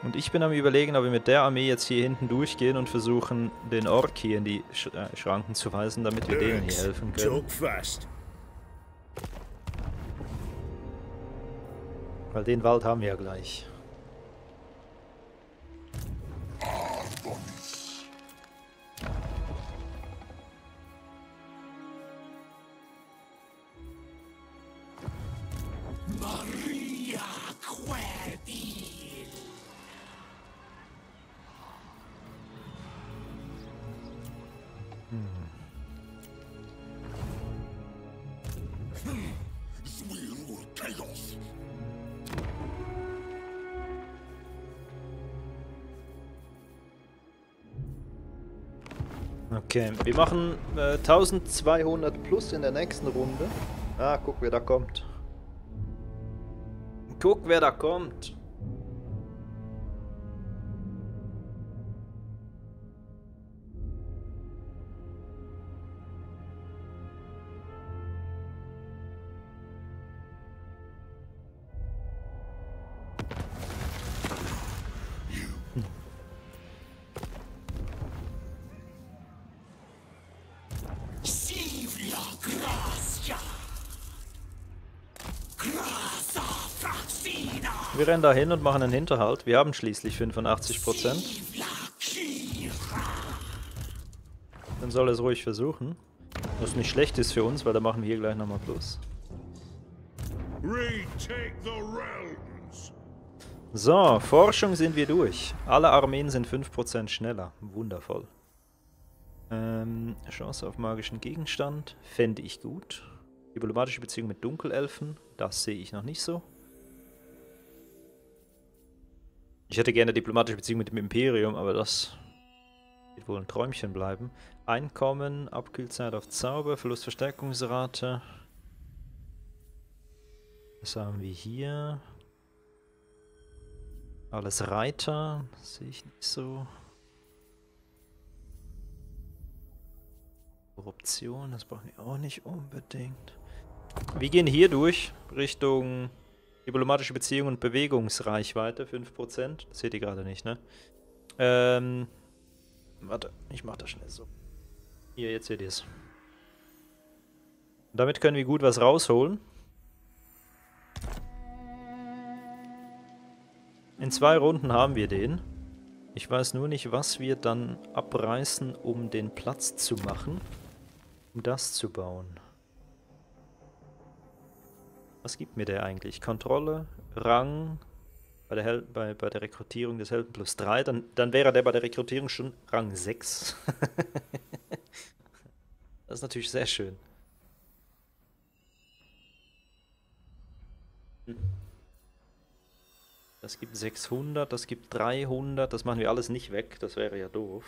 Und ich bin am Überlegen, ob wir mit der Armee jetzt hier hinten durchgehen und versuchen, den Ork hier in die Schranken zu weisen, damit wir denen hier helfen können. Weil den Wald haben wir ja gleich. Okay, wir machen 1200 plus in der nächsten Runde. Ah, guck, wer da kommt. Guck, wer da kommt. Wir rennen da hin und machen einen Hinterhalt. Wir haben schließlich 85%. Dann soll er es ruhig versuchen. Was nicht schlecht ist für uns, weil da machen wir hier gleich nochmal plus. So, Forschung sind wir durch. Alle Armeen sind 5% schneller. Wundervoll. Chance auf magischen Gegenstand. Fände ich gut. Diplomatische Beziehung mit Dunkelelfen. Das sehe ich noch nicht so. Ich hätte gerne diplomatische Beziehung mit dem Imperium, aber das wird wohl ein Träumchen bleiben. Einkommen, Abkühlzeit auf Zauber, Verlustverstärkungsrate. Was haben wir hier? Alles Reiter, das sehe ich nicht so. Korruption, das brauchen wir auch nicht unbedingt. Wir gehen hier durch, Richtung... Diplomatische Beziehungen und Bewegungsreichweite, 5%. Das seht ihr gerade nicht, ne? Warte, ich mach das schnell so. Hier, jetzt seht ihr es. Damit können wir gut was rausholen. In 2 Runden haben wir den. Ich weiß nur nicht, was wir dann abreißen, um den Platz zu machen. Um das zu bauen. Was gibt mir der eigentlich? Kontrolle, Rang, bei der Rekrutierung des Helden plus 3, dann wäre der bei der Rekrutierung schon Rang 6. Das ist natürlich sehr schön. Das gibt 600, das gibt 300, das machen wir alles nicht weg, das wäre ja doof.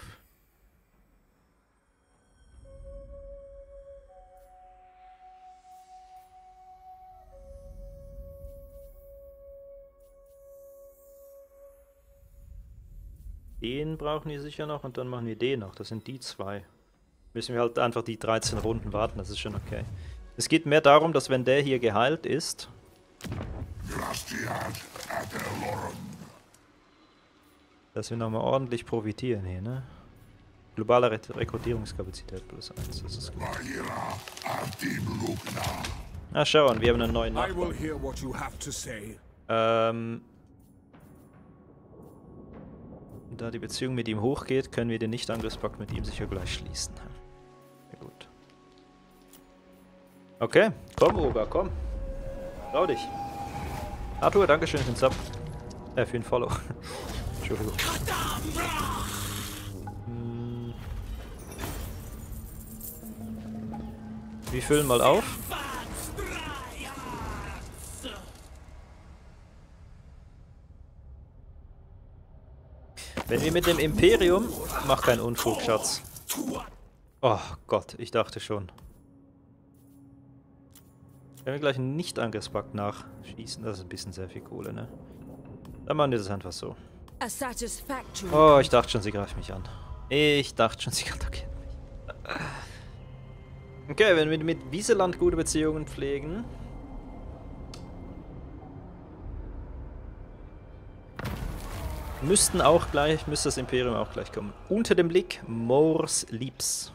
Den brauchen wir sicher noch und dann machen wir den noch. Das sind die 2. Müssen wir halt einfach die 13 Runden warten, das ist schon okay. Es geht mehr darum, dass wenn der hier geheilt ist... dass wir nochmal ordentlich profitieren hier, ne? Globale Rekrutierungskapazität plus 1, das ist gut. Na schauen, wir haben einen neuen Nachbarn. Da die Beziehung mit ihm hochgeht, können wir den Nicht-Angriffspakt mit ihm sicher gleich schließen. Sehr gut. Okay, komm Oga, komm. Trau dich. Arthur, dankeschön für den Sub. Für den Follow. Entschuldigung. Wir füllen mal auf. Wenn wir mit dem Imperium... Mach keinen Unfug, Schatz. Oh Gott, ich dachte schon. Wenn wir gleich einen Nicht-Angriffspakt nachschießen, das ist ein bisschen sehr viel Kohle, ne? Dann machen wir das einfach so. Oh, ich dachte schon, sie greift mich an. Ich dachte schon, sie attackiert mich. Okay, wenn wir mit Wieseland gute Beziehungen pflegen... müsste das Imperium auch gleich kommen. Unter dem Blick Morsliebs.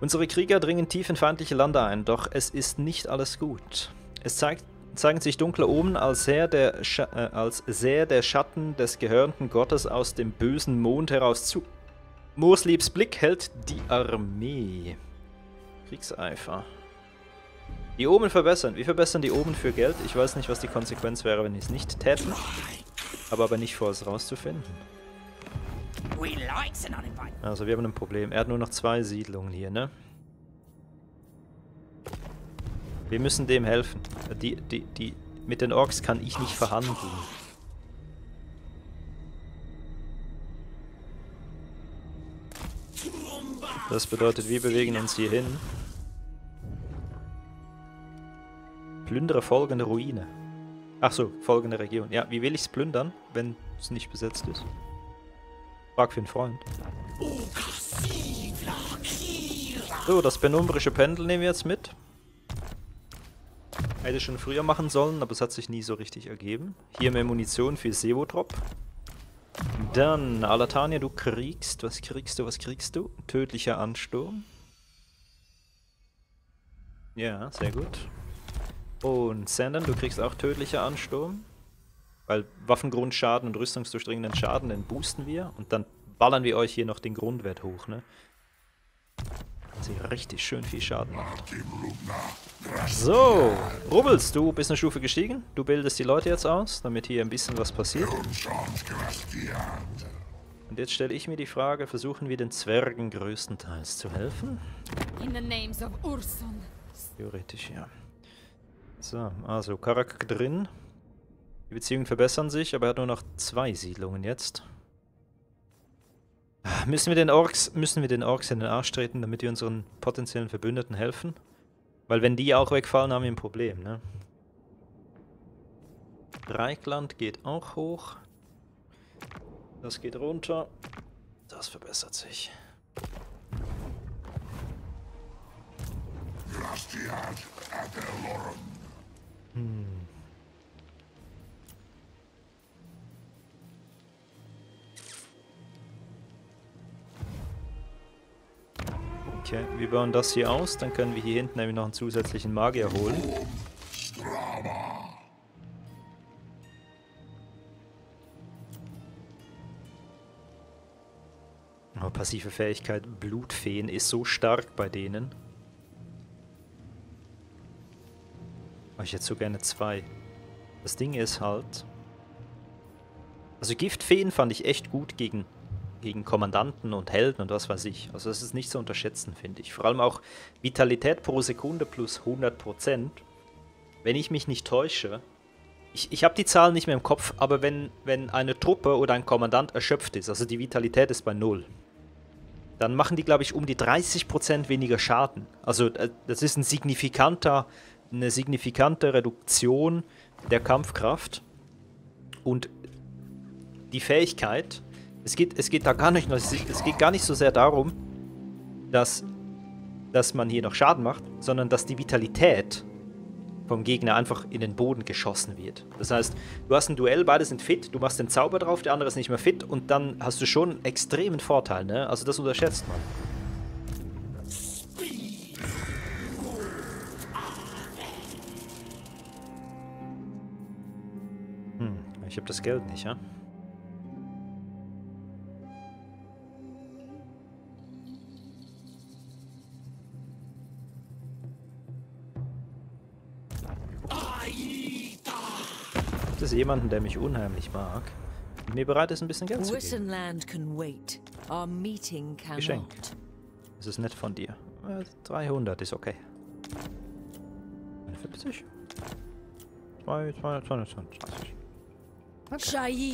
Unsere Krieger dringen tief in feindliche Lande ein, doch es ist nicht alles gut. Es zeigen sich dunkle Omen, als sähe der Schatten des gehörnten Gottes aus dem bösen Mond heraus zu. Morsliebs Blick hält die Armee. Kriegseifer. Die Omen verbessern. Wir verbessern die Omen für Geld. Ich weiß nicht, was die Konsequenz wäre, wenn wir es nicht täten. Aber nicht vor, es rauszufinden. Also wir haben ein Problem. Er hat nur noch 2 Siedlungen hier, ne? Wir müssen dem helfen. Mit den Orks kann ich nicht verhandeln. Das bedeutet, wir bewegen uns hier hin. Plündere folgende Ruine. Ach so, folgende Region. Ja, wie will ich es plündern, wenn es nicht besetzt ist? Frag für einen Freund. So, das penumbrische Pendel nehmen wir jetzt mit. Hätte ich schon früher machen sollen, aber es hat sich nie so richtig ergeben. Hier mehr Munition für Sevotrop. Dann, Alatania, du kriegst. Was kriegst du, was kriegst du? Tödlicher Ansturm. Ja, sehr gut. Und Sennen, du kriegst auch tödlicher Ansturm. Weil Waffengrundschaden und rüstungsdurchdringenden Schaden, den boosten wir. Und dann ballern wir euch hier noch den Grundwert hoch, ne? Sie richtig schön viel Schaden macht. So, Rubbels, du bist eine Stufe gestiegen. Du bildest die Leute jetzt aus, damit hier ein bisschen was passiert. Und jetzt stelle ich mir die Frage, versuchen wir den Zwergen größtenteils zu helfen? Theoretisch, ja. So, also Karak Gyrn. Die Beziehungen verbessern sich, aber er hat nur noch 2 Siedlungen jetzt. Müssen wir den Orks in den Arsch treten, damit wir unseren potenziellen Verbündeten helfen? Weil wenn die auch wegfallen, haben wir ein Problem, ne? Reikland geht auch hoch. Das geht runter. Das verbessert sich. Okay, wir bauen das hier aus, dann können wir hier hinten nämlich noch einen zusätzlichen Magier holen. Oh, passive Fähigkeit Blutfeen ist so stark bei denen. Mach ich jetzt so gerne 2. Das Ding ist halt... Also Giftfeen fand ich echt gut gegen Kommandanten und Helden und was weiß ich. Also das ist nicht zu unterschätzen, finde ich. Vor allem auch Vitalität pro Sekunde plus 100%. Wenn ich mich nicht täusche, ich habe die Zahlen nicht mehr im Kopf, aber wenn eine Truppe oder ein Kommandant erschöpft ist, also die Vitalität ist bei 0, dann machen die, glaube ich, um die 30% weniger Schaden. Also das ist eine signifikante Reduktion der Kampfkraft. Und die Fähigkeit... Es geht gar nicht so sehr darum, dass man hier noch Schaden macht, sondern dass die Vitalität vom Gegner einfach in den Boden geschossen wird. Das heißt, du hast ein Duell, beide sind fit, du machst den Zauber drauf, der andere ist nicht mehr fit und dann hast du schon einen extremen Vorteil, ne? Also das unterschätzt man. Ich habe das Geld nicht, ja? Jemanden, der mich unheimlich mag, und mir bereit ist, ein bisschen Geld zu geben. Geschenkt. Das ist nett von dir. 300 ist okay. 50? 222. Okay.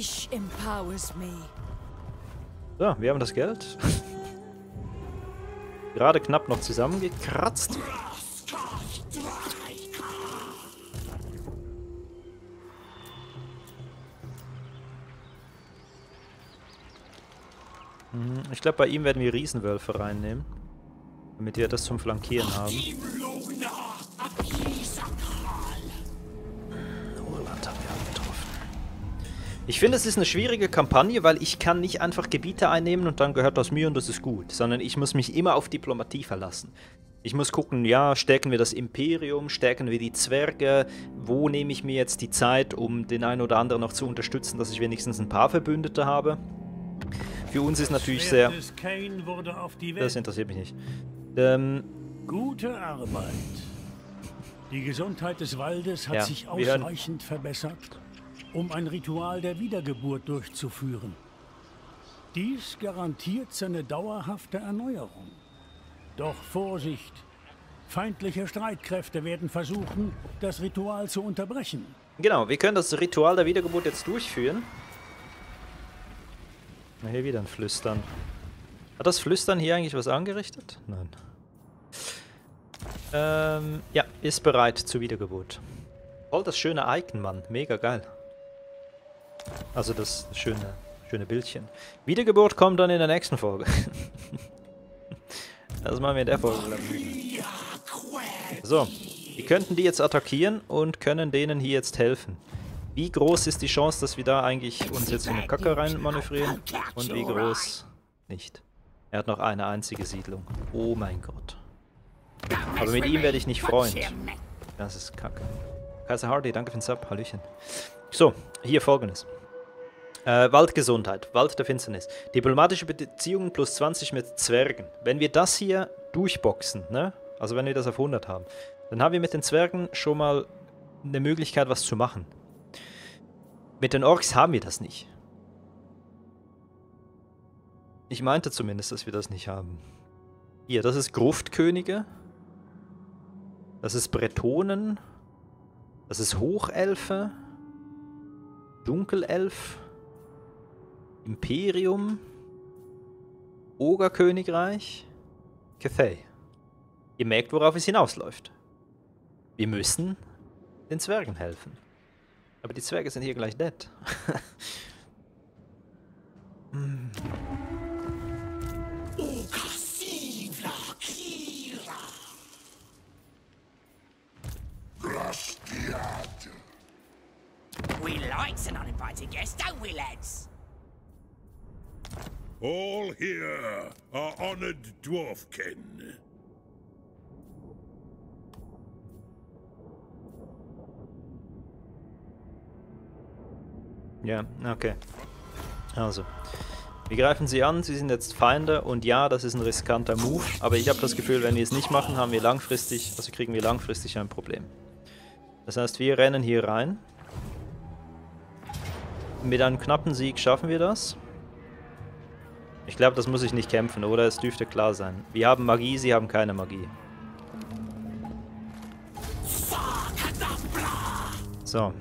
So, wir haben das Geld. Gerade knapp noch zusammengekratzt. Ich glaube, bei ihm werden wir Riesenwölfe reinnehmen, damit wir das zum Flankieren haben. Urland haben wir angetroffen. Ich finde, es ist eine schwierige Kampagne, weil ich kann nicht einfach Gebiete einnehmen und dann gehört das mir und das ist gut, sondern ich muss mich immer auf Diplomatie verlassen. Ich muss gucken, ja, stärken wir das Imperium, stärken wir die Zwerge, wo nehme ich mir jetzt die Zeit, um den einen oder anderen noch zu unterstützen, dass ich wenigstens ein paar Verbündete habe. Für uns ist natürlich sehr... Das interessiert mich nicht. Gute Arbeit. Die Gesundheit des Waldes hat sich ausreichend verbessert, um ein Ritual der Wiedergeburt durchzuführen. Dies garantiert seine dauerhafte Erneuerung. Doch Vorsicht! Feindliche Streitkräfte werden versuchen, das Ritual zu unterbrechen. Genau, wir können das Ritual der Wiedergeburt jetzt durchführen. Hier wieder ein Flüstern. Hat das Flüstern hier eigentlich was angerichtet? Nein. Ja, ist bereit zur Wiedergeburt. Voll das schöne Icon, Mann. Mega geil. Also das schöne Bildchen. Wiedergeburt kommt dann in der nächsten Folge. Das machen wir in der Folge. So, wir könnten die jetzt attackieren und können denen hier jetzt helfen. Wie groß ist die Chance, dass wir da eigentlich uns jetzt in eine Kacke reinmanövrieren? Und wie groß nicht? Er hat noch eine einzige Siedlung. Oh mein Gott. Aber mit ihm werde ich nicht Freund. Das ist Kacke. Kaiser Hardy, danke für den Sub. Hallöchen. So, hier folgendes. Waldgesundheit, Wald der Finsternis. Diplomatische Beziehungen plus 20 mit Zwergen. Wenn wir das hier durchboxen, ne? Also wenn wir das auf 100 haben, dann haben wir mit den Zwergen schon mal eine Möglichkeit, was zu machen. Mit den Orks haben wir das nicht. Ich meinte zumindest, dass wir das nicht haben. Hier, das ist Gruftkönige. Das ist Bretonen. Das ist Hochelfe. Dunkelelf. Imperium. Ogerkönigreich. Cathay. Ihr merkt, worauf es hinausläuft. Wir müssen den Zwergen helfen. Aber die Zwerge sind hier gleich dead. We likes an uninvited guest, don't we, lads? All here are honored dwarfkin. Ja, okay. Also, wir greifen sie an, sie sind jetzt Feinde und ja, das ist ein riskanter Move, aber ich habe das Gefühl, wenn wir es nicht machen, haben wir langfristig, also kriegen wir langfristig ein Problem. Das heißt, wir rennen hier rein. Mit einem knappen Sieg schaffen wir das. Ich glaube, das muss ich nicht kämpfen, oder? Es dürfte klar sein. Wir haben Magie, sie haben keine Magie. So.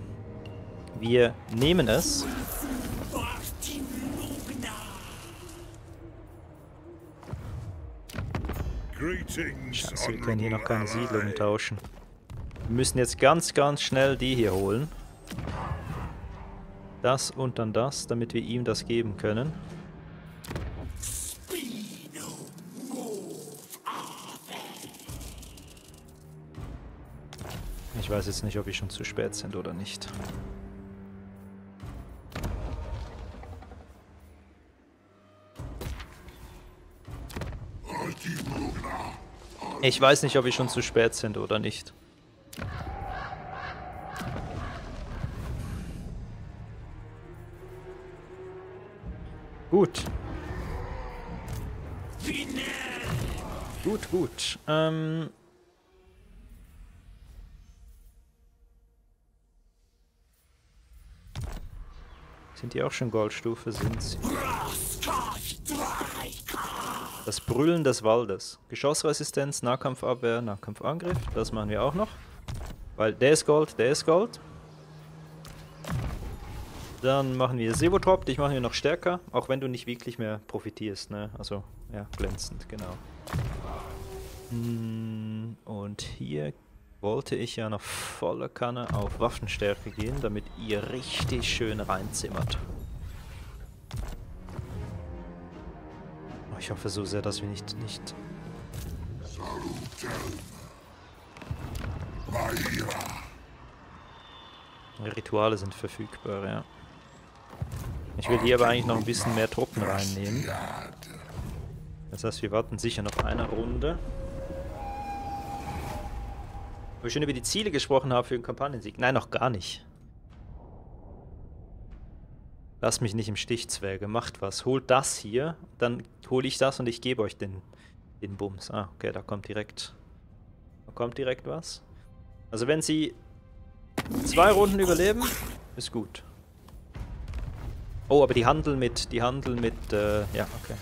Wir nehmen es. Scheiße, wir können hier noch keine Siedlungen tauschen. Wir müssen jetzt ganz, ganz schnell die hier holen. Das und dann das, damit wir ihm das geben können. Ich weiß jetzt nicht, ob wir schon zu spät sind oder nicht. Ich weiß nicht, ob wir schon zu spät sind oder nicht. Gut. Gut, gut. Sind die auch schon Goldstufe? Sind sie. Das Brüllen des Waldes. Geschossresistenz, Nahkampfabwehr, Nahkampfangriff. Das machen wir auch noch. Weil der ist Gold, der ist Gold. Dann machen wir Sevotrop, dich machen wir noch stärker, auch wenn du nicht wirklich mehr profitierst, ne? Also, ja, glänzend, genau. Und hier wollte ich ja noch volle Kanne auf Waffenstärke gehen, damit ihr richtig schön reinzimmert. Oh, ich hoffe so sehr, dass wir nicht... Rituale sind verfügbar, ja. Ich will hier aber eigentlich noch ein bisschen mehr Truppen reinnehmen. Das heißt, wir warten sicher noch eine Runde. Wo ich schon über die Ziele gesprochen habe für den Kampagnensieg. Nein, noch gar nicht. Lasst mich nicht im Stich, Zwerge. Macht was. Holt das hier, dann hole ich das und ich gebe euch den Bums. Ah, okay, da kommt direkt was. Also wenn sie 2 Runden überleben, ist gut. Oh, aber die handeln mit, ja, okay.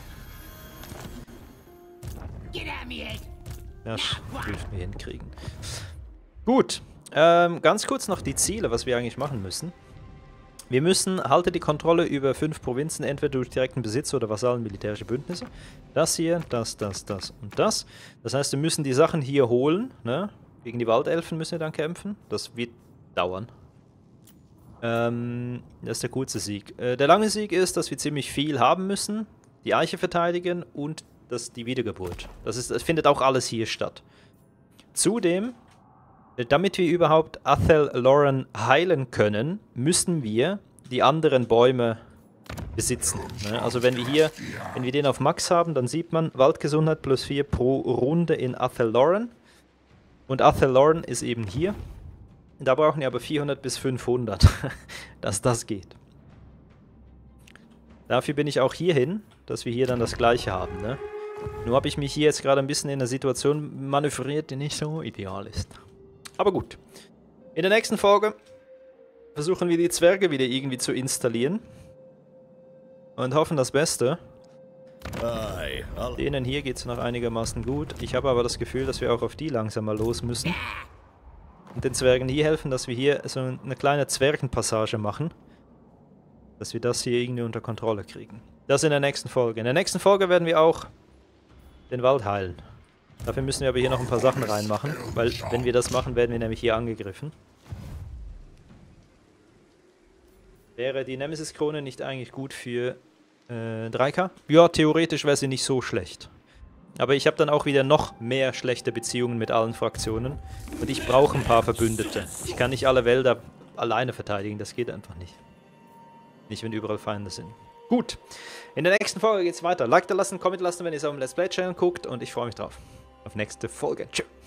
Ja, hilft mir hinkriegen. Gut, ganz kurz noch die Ziele, was wir eigentlich machen müssen. Wir müssen, halte die Kontrolle über 5 Provinzen, entweder durch direkten Besitz oder Vasallen, militärische Bündnisse. Das hier, das und das. Das heißt, wir müssen die Sachen hier holen, ne? Gegen die Waldelfen müssen wir dann kämpfen. Das wird dauern. Das ist der kurze Sieg. Der lange Sieg ist, dass wir ziemlich viel haben müssen. Die Eiche verteidigen und die Wiedergeburt. Das findet auch alles hier statt. Zudem, damit wir überhaupt Athel Loren heilen können, müssen wir die anderen Bäume besitzen. Also wenn wir den auf Max haben, dann sieht man Waldgesundheit +4 pro Runde in Athel Loren. Und Athel Loren ist eben hier. Da brauchen wir aber 400 bis 500, dass das geht. Dafür bin ich auch hierhin, dass wir hier dann das Gleiche haben, ne? Nur habe ich mich hier jetzt gerade ein bisschen in einer Situation manövriert, die nicht so ideal ist. Aber gut. In der nächsten Folge versuchen wir die Zwerge wieder irgendwie zu installieren. Und hoffen das Beste. Denen hier geht es noch einigermaßen gut. Ich habe aber das Gefühl, dass wir auch auf die langsam mal los müssen. Und den Zwergen hier helfen, dass wir hier so eine kleine Zwergenpassage machen. Dass wir das hier irgendwie unter Kontrolle kriegen. Das in der nächsten Folge. In der nächsten Folge werden wir auch den Wald heilen. Dafür müssen wir aber hier noch ein paar Sachen reinmachen, weil wenn wir das machen, werden wir nämlich hier angegriffen. Wäre die Nemesis-Krone nicht eigentlich gut für Drycha? Ja, theoretisch wäre sie nicht so schlecht. Aber ich habe dann auch wieder noch mehr schlechte Beziehungen mit allen Fraktionen. Und ich brauche ein paar Verbündete. Ich kann nicht alle Wälder alleine verteidigen, das geht einfach nicht. Nicht, wenn überall Feinde sind. Gut, in der nächsten Folge geht's weiter. Like da lassen, Comment lassen, wenn ihr es auf dem Let's Play Channel guckt und ich freue mich drauf. Auf nächste Folge. Tschüss.